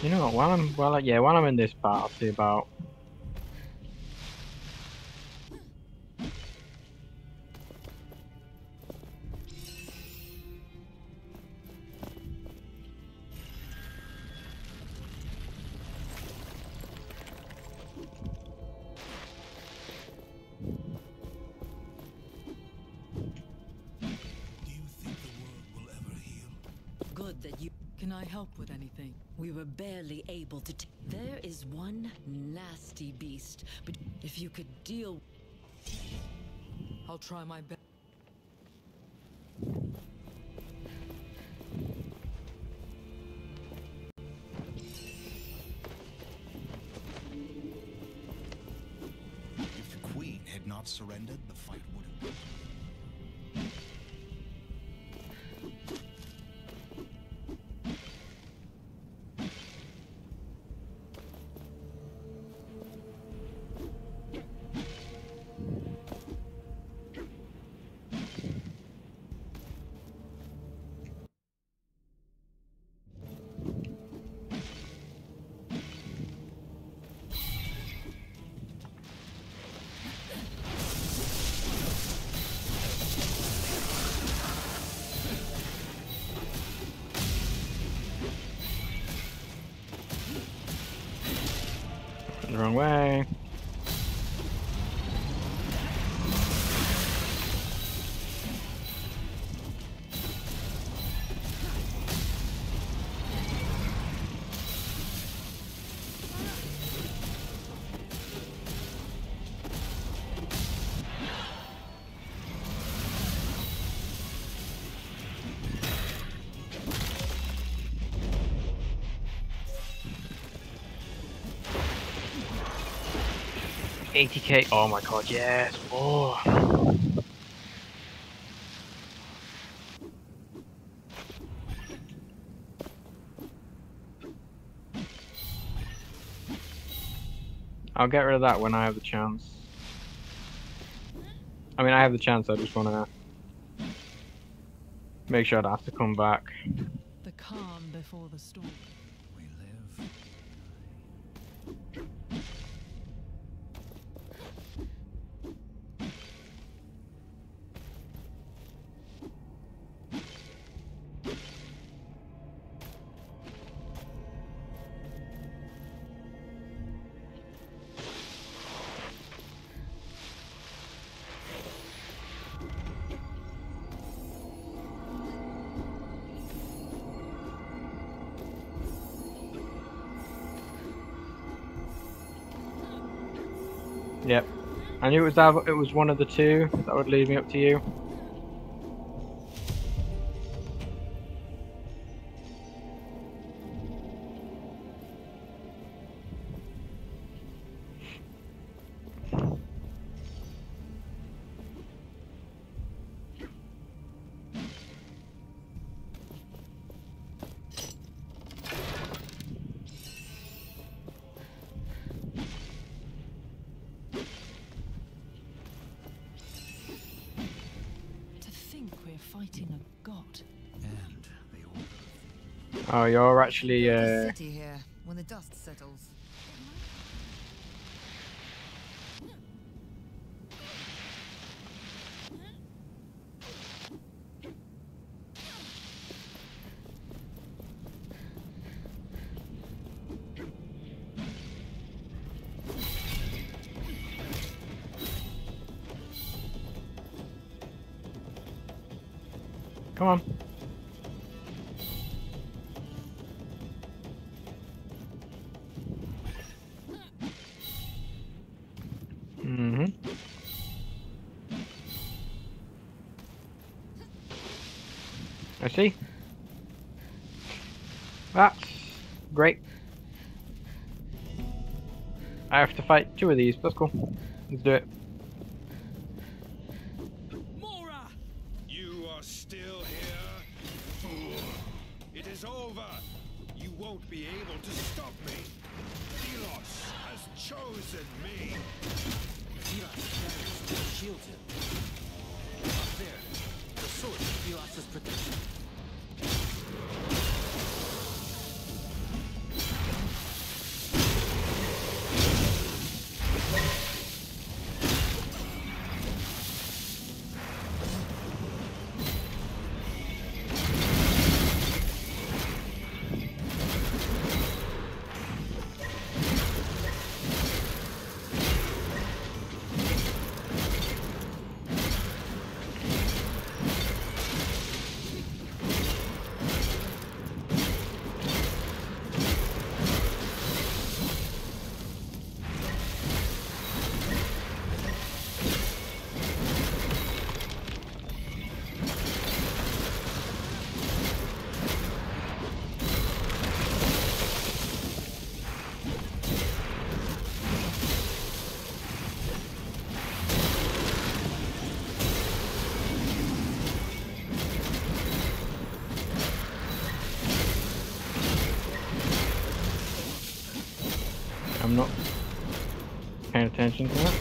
You know, while I'm in this part, I'll see about barely able to take. There is one nasty beast, but if you could deal, I'll try my best. If the queen had not surrendered, the fight would have been. Wrong way. $80k, oh my god, yes, oh. I'll get rid of that when I have the chance. I mean, I have the chance, I just want to make sure I don't have to come back. The calm before the storm. Yep, I knew it was one of the two that would lead me up to you. Oh, you're actually city here when the dust settles. Come on. I see. That's great. I have to fight two of these. That's cool. Let's do it. Morath! You are still here, fool. It is over. You won't be able to stop me. Thelos has chosen me. Thelos carries the shield. Up there, the sword of Thelos' protection. I'm not paying attention to that.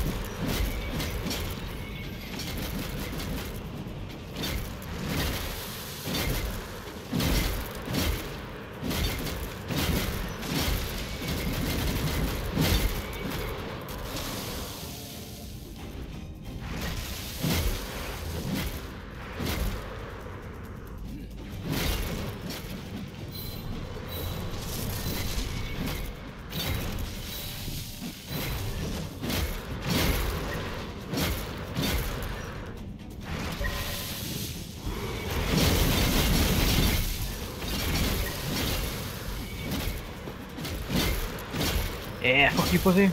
Yeah, fuck you, pussy.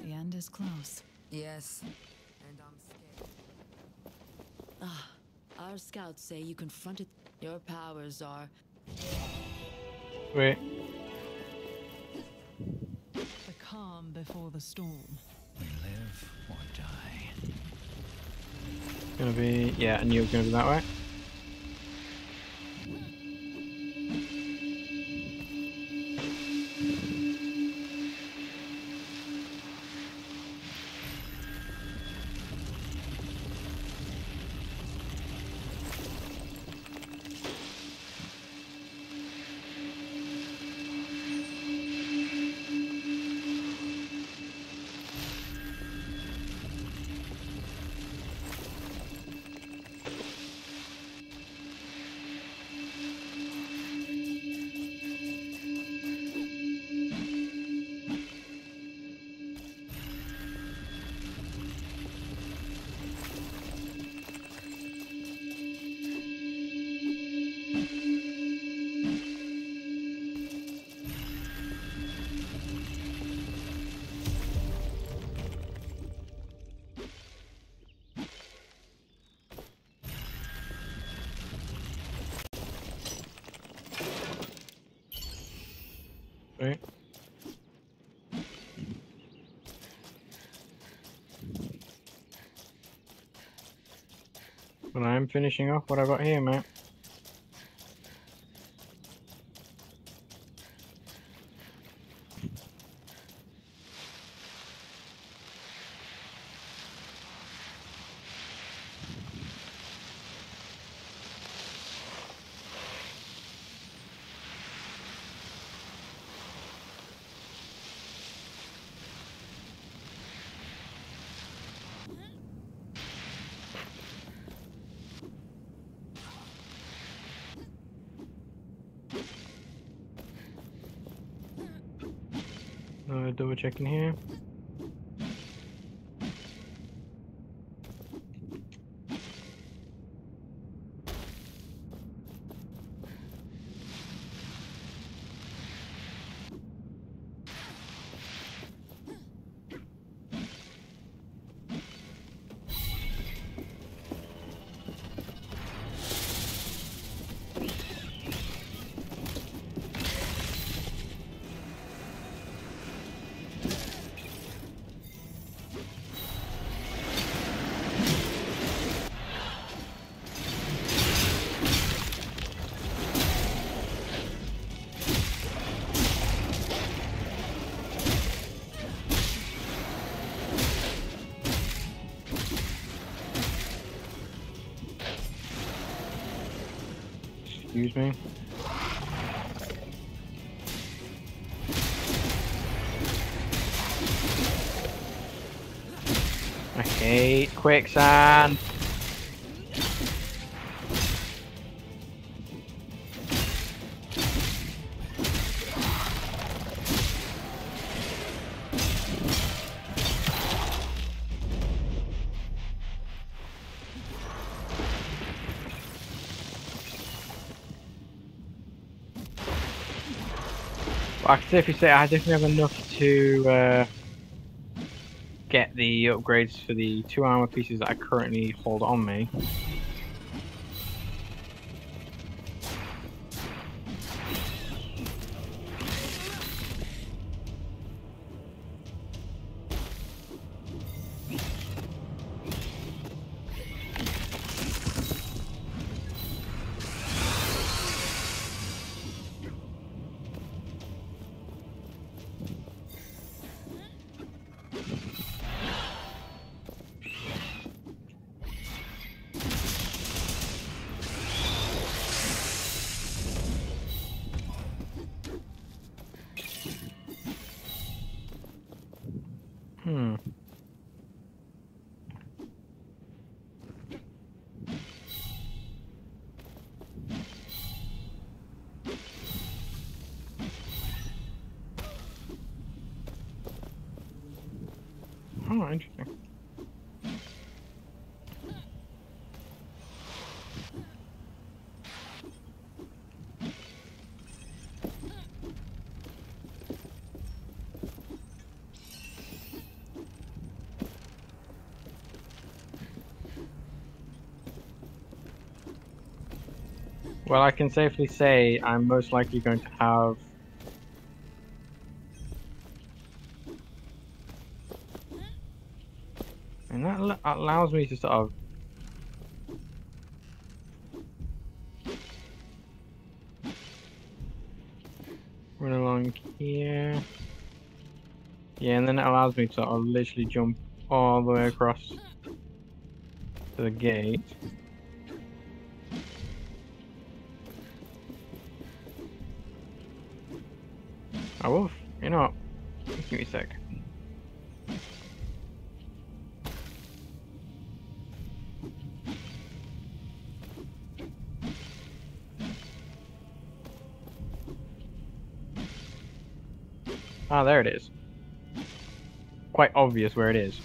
The end is close. Yes, and I'm scared. Ah, our scouts say you confronted your powers are. Wait. The calm before the storm. We live or die. It's gonna be yeah, and you're gonna be that way. right? When I'm finishing off what I got here, Matt. Double checking here. Excuse me. I hate quicksand. I can safely say I definitely have enough to get the upgrades for the 2 armor pieces that I currently hold on me. Oh, interesting. Well, I can safely say I'm most likely going to have allows me to sort of run along here. Yeah, and then it allows me to sort of literally jump all the way across to the gate. I will, you know what? Give me a sec. Ah, there it is. Quite obvious where it is.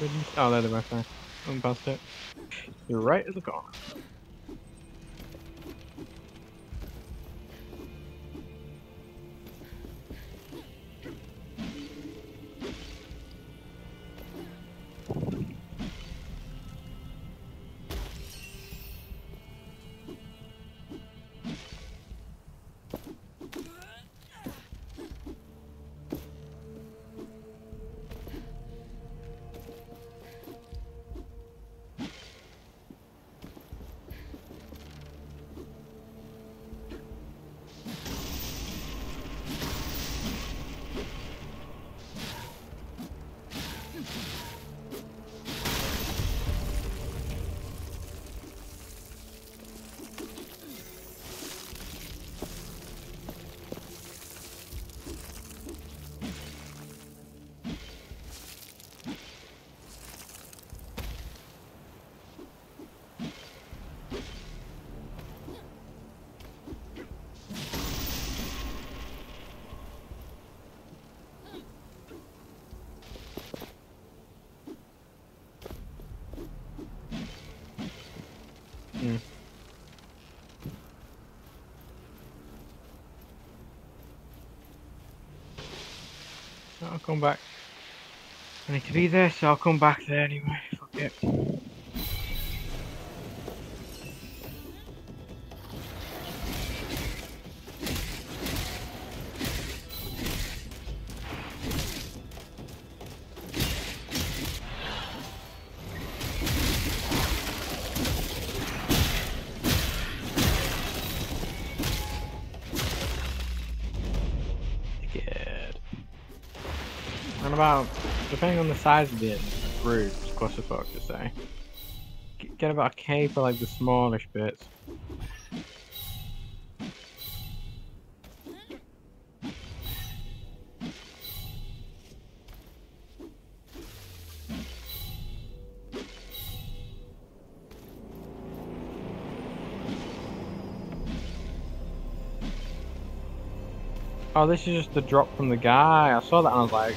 Wouldn't... Oh, there they were. Sorry. I'm past it. You're right at the corner. I'll come back. I need to be there, so I'll come back there anyway. Fuck it. About, depending on the size of the group, clusterfuck to say. Get about a K for like the smallish bits. Oh, this is just the drop from the guy. I saw that and I was like,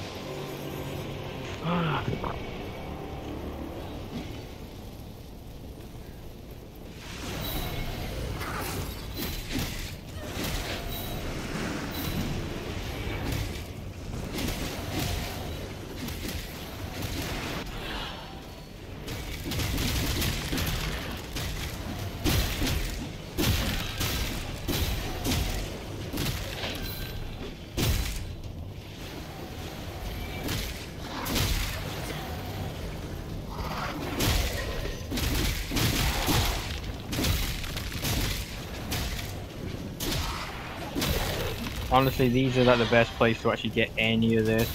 honestly, these are like the best place to actually get any of this.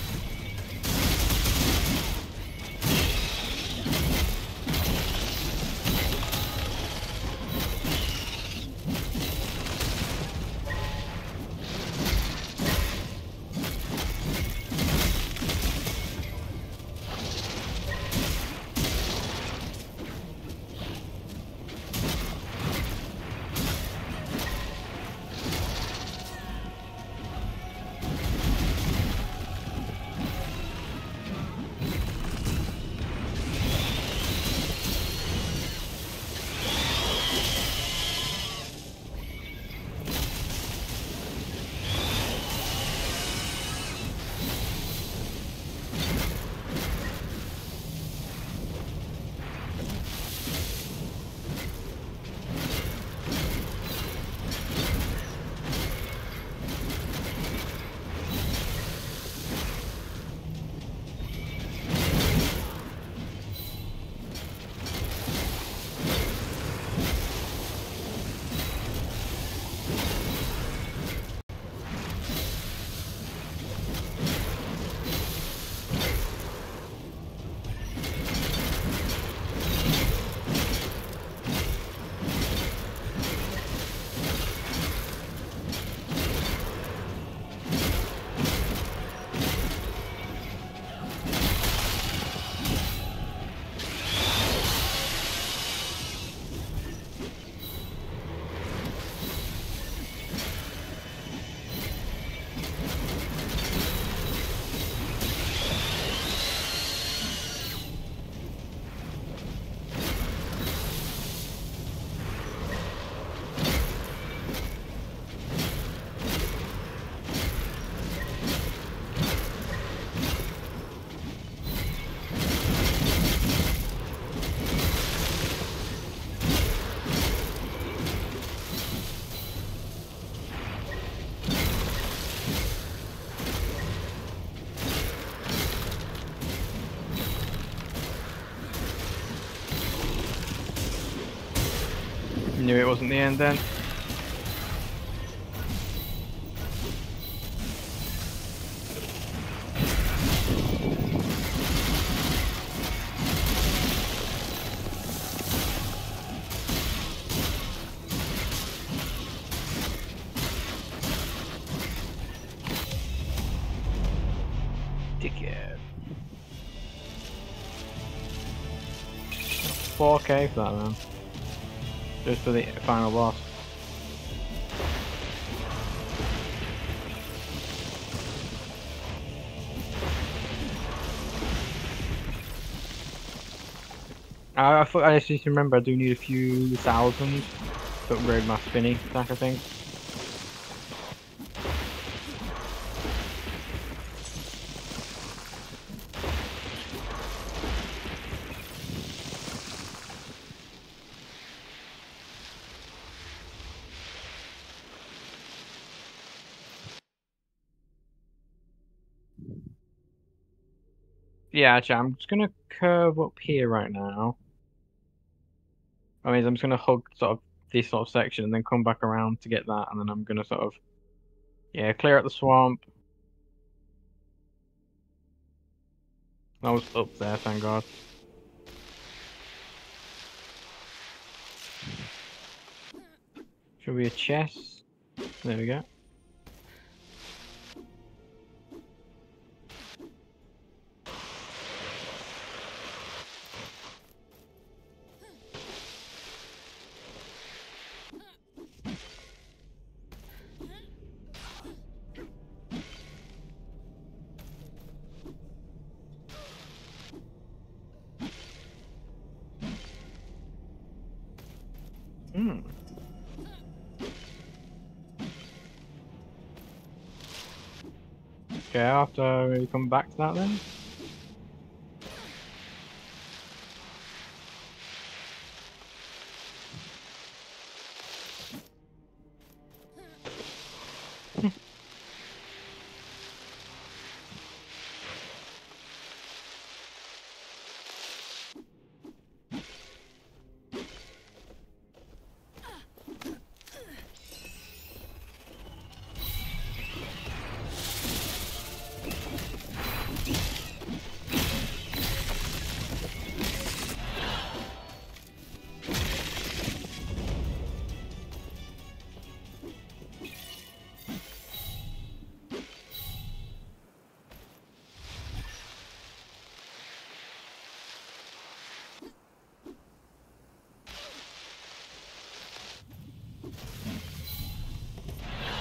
knew it wasn't the end then. Ticket. 4K for that, man. Just for the final boss. I just need to remember I do need a few thousand to upgrade my spinny attack, I think. Yeah, actually, I'm just going to curve up here right now. I mean, I'm just going to hug sort of this sort of section and then come back around to get that. And then I'm going to sort of, yeah, clear out the swamp. I was up there, thank God. Should be a chest. There we go. Okay, I'll have to maybe come back to that then.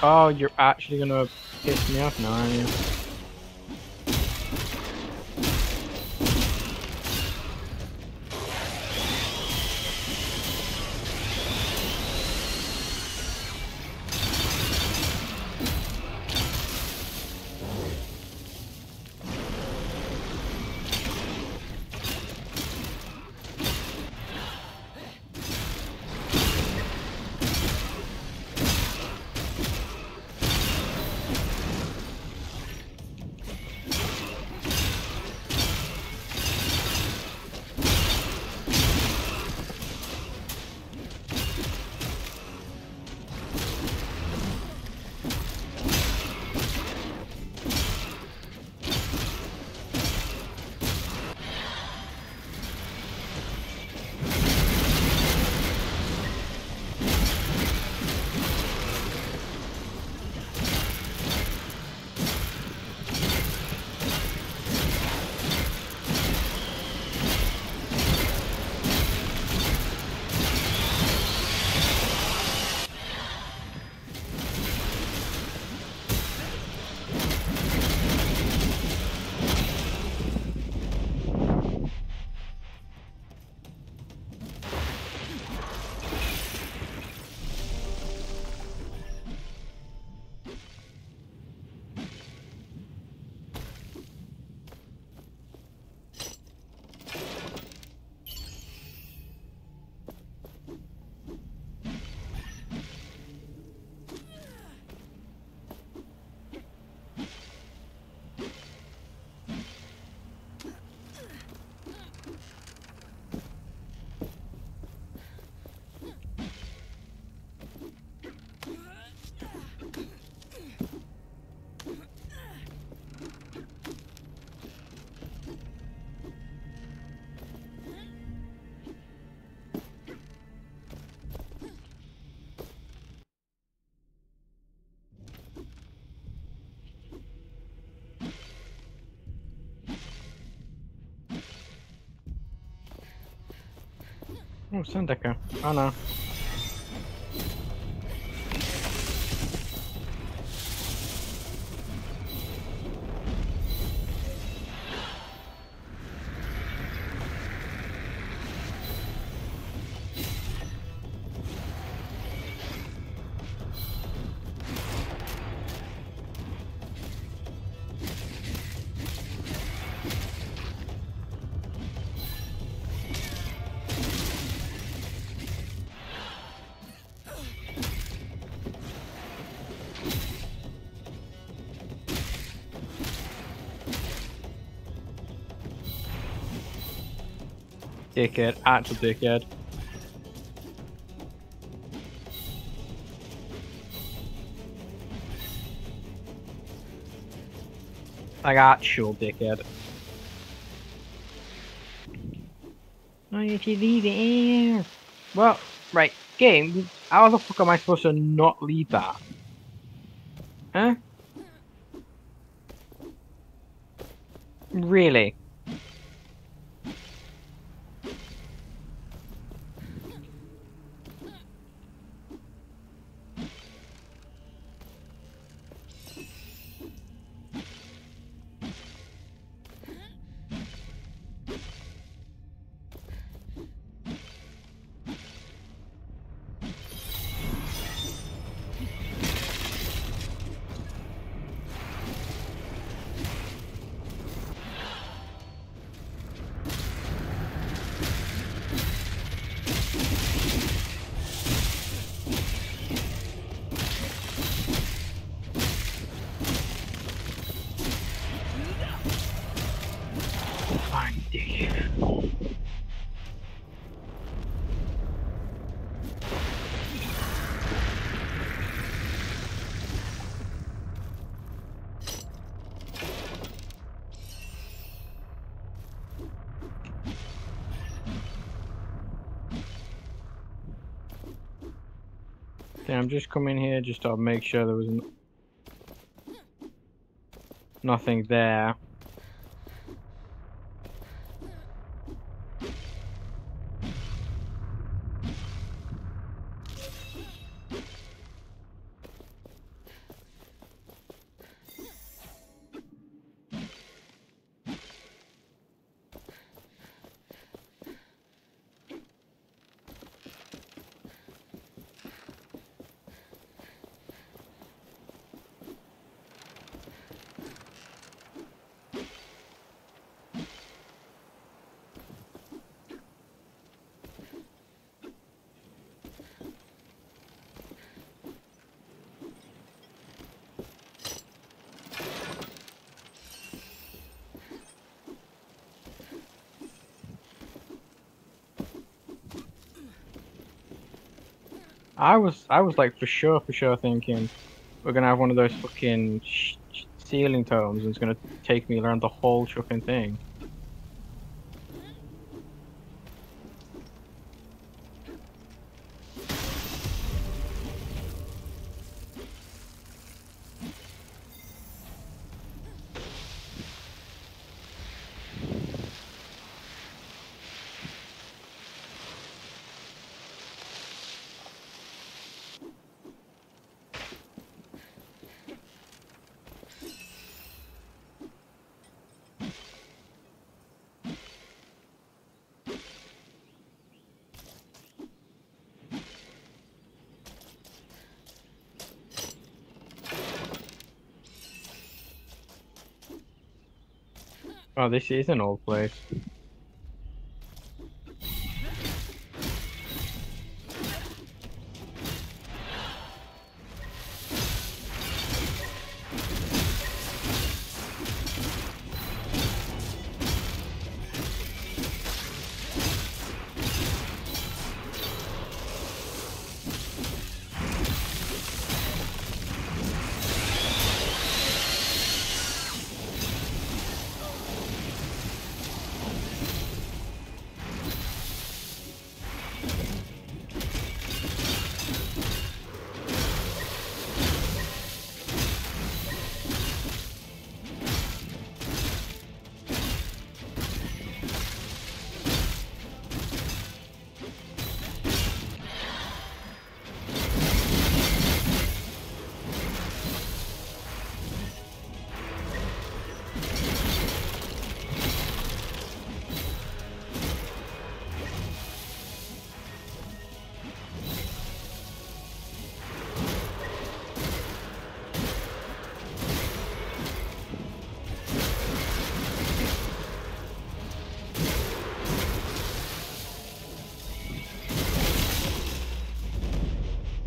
Oh, you're actually gonna piss me off now, aren't you? Oh, Sendeka. Oh no. Dickhead, actual dickhead. Like actual dickhead. Oh, if you leave it here. Well, right, game, how the fuck am I supposed to not leave that? Huh? Really? I'm just coming here just to make sure there was nothing there. I was like for sure thinking we're gonna have one of those fucking ceiling tomes and it's gonna take me around the whole fucking thing. Oh, this is an old place.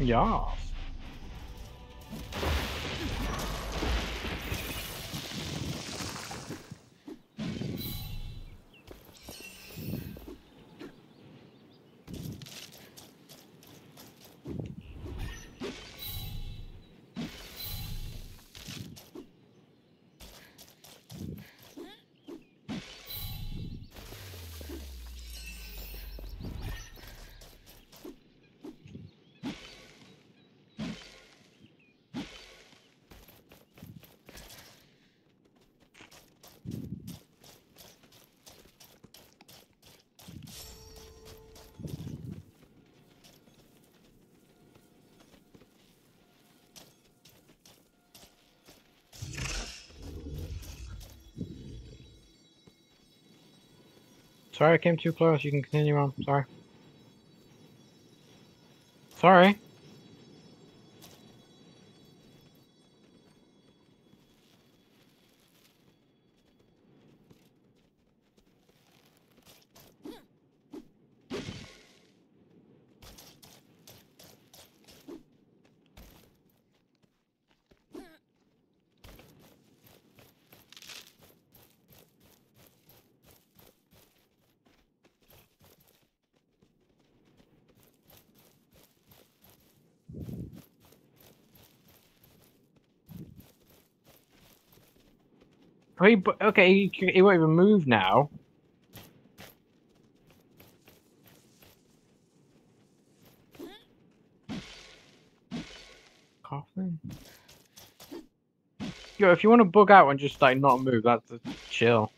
Yeah. Sorry, I came too close. You can continue on. Sorry. Sorry. Okay, he won't even move now. Coughing. Yo, if you want to bug out and just like not move, that's a chill.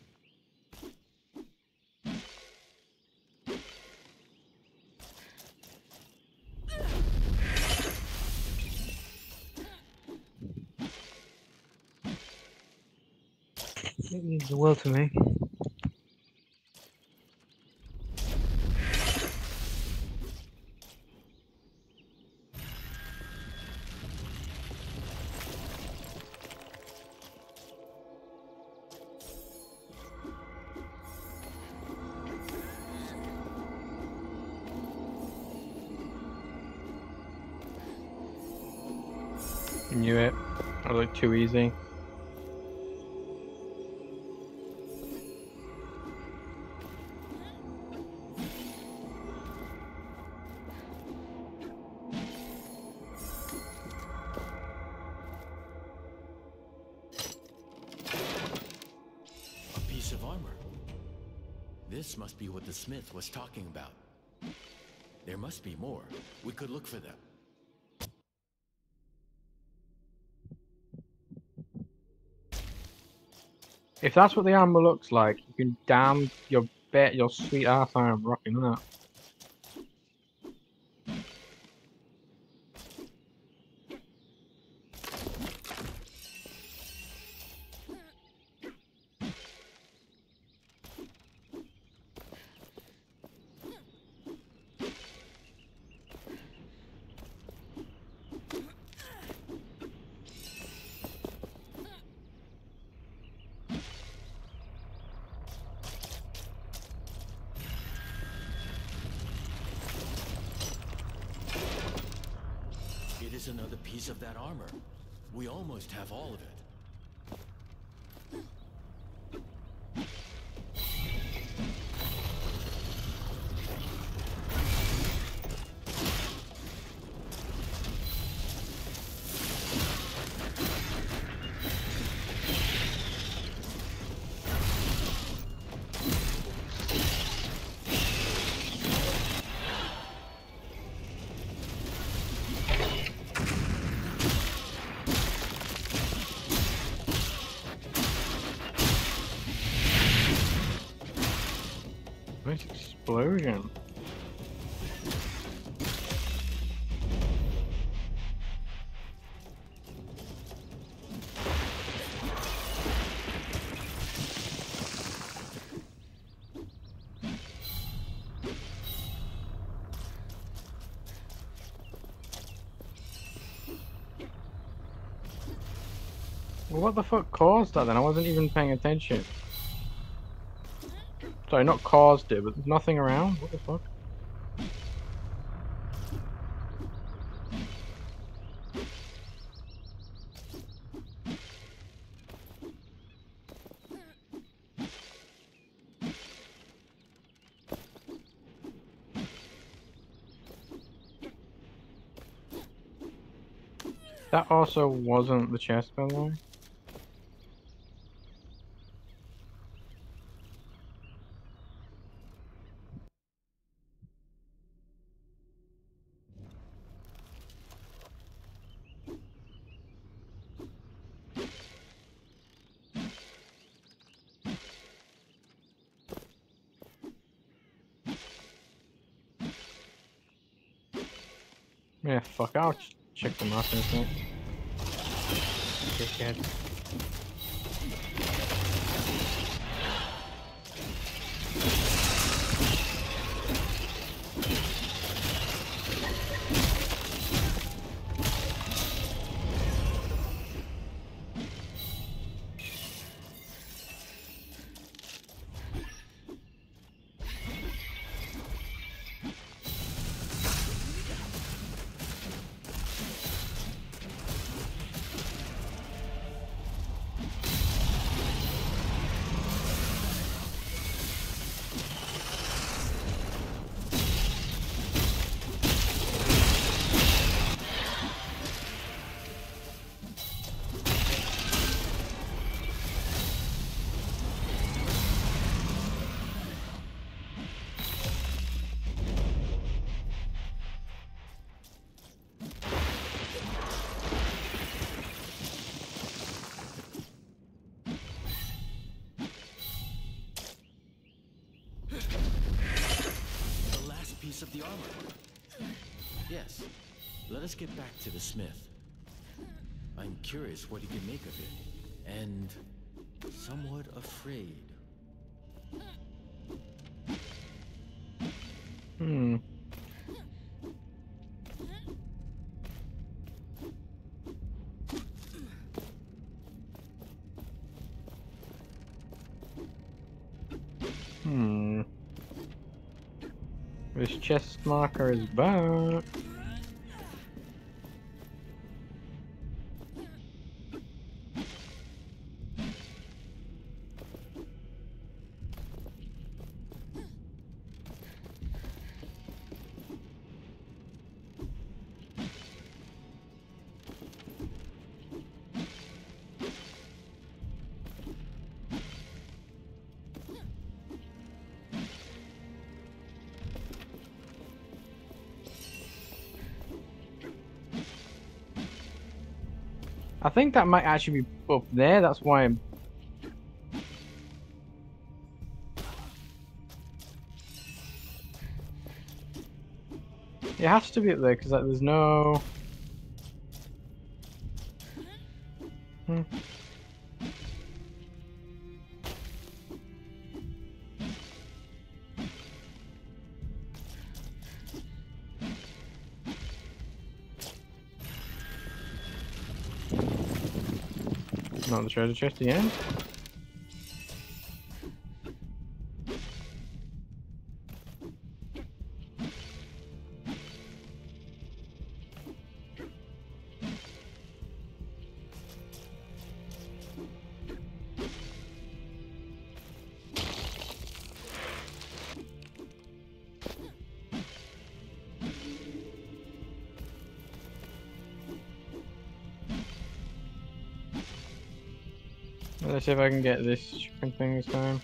It means the world to me. I knew it. That was like too easy. Smith was talking about. There must be more. We could look for them. If that's what the armor looks like, you can damn your bet your sweet ass I am rocking that. Another piece of that armor. We almost have all of it. Explosion. Well, what the fuck caused that then? I wasn't even paying attention. Sorry, not caused it, but there's nothing around. What the fuck? That also wasn't the chest, by the way. Yeah, fuck, I'll check them out in a second. Dickhead. Of the armor. Yes. Let us get back to the smith. I'm curious what he can make of it, and somewhat afraid. This chest marker is back. I think that might actually be up there, that's why I'm... It has to be up there, because like, there's no... Not the treasure chest again. Let's see if I can get this chicken thing this time.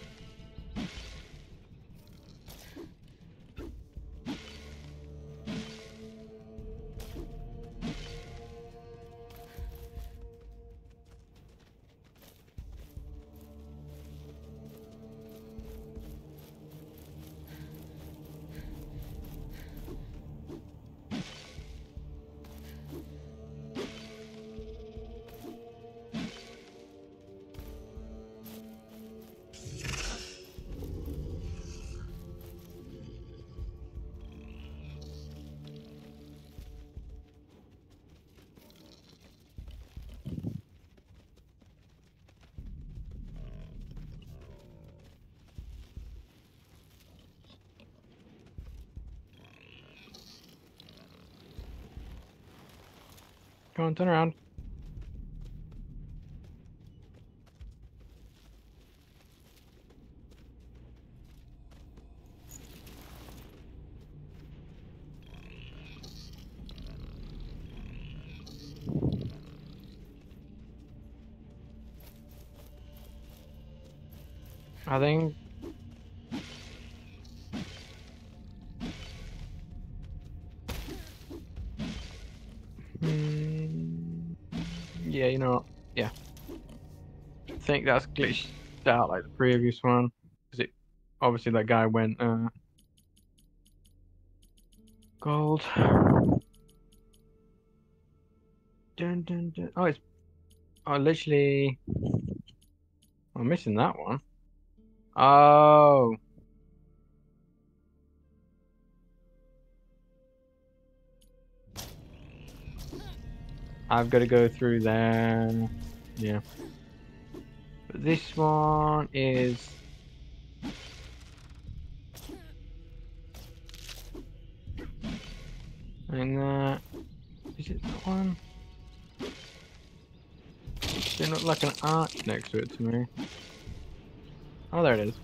Come on, turn around. I think. Yeah, you know, yeah. I think that's glitched out like the previous one, because it obviously that guy went gold. Dun, dun, dun. Oh, it's literally. I'm missing that one. Oh. I've got to go through there. Yeah. But this one is. And is it that one? They look like an arch next to it to me. Oh, there it is.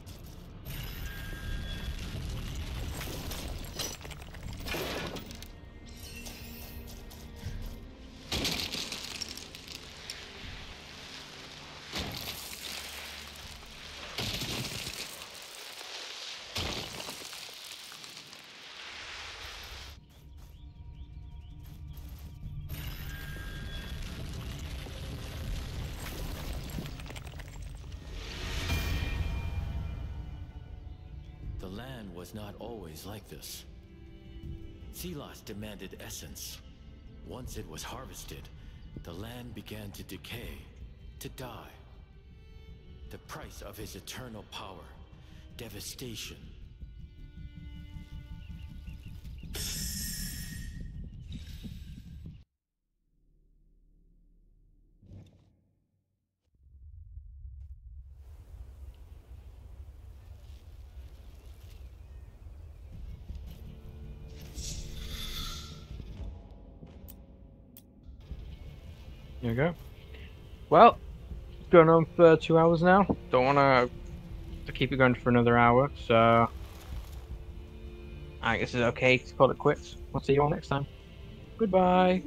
Like this. Thelos demanded essence. Once it was harvested, the land began to decay, to die. The price of his eternal power, devastation. There we go. Well, it's going on for 2 hours now. Don't want to keep it going for another hour, so I guess it's okay to call it quits. We'll see you all next time. Goodbye.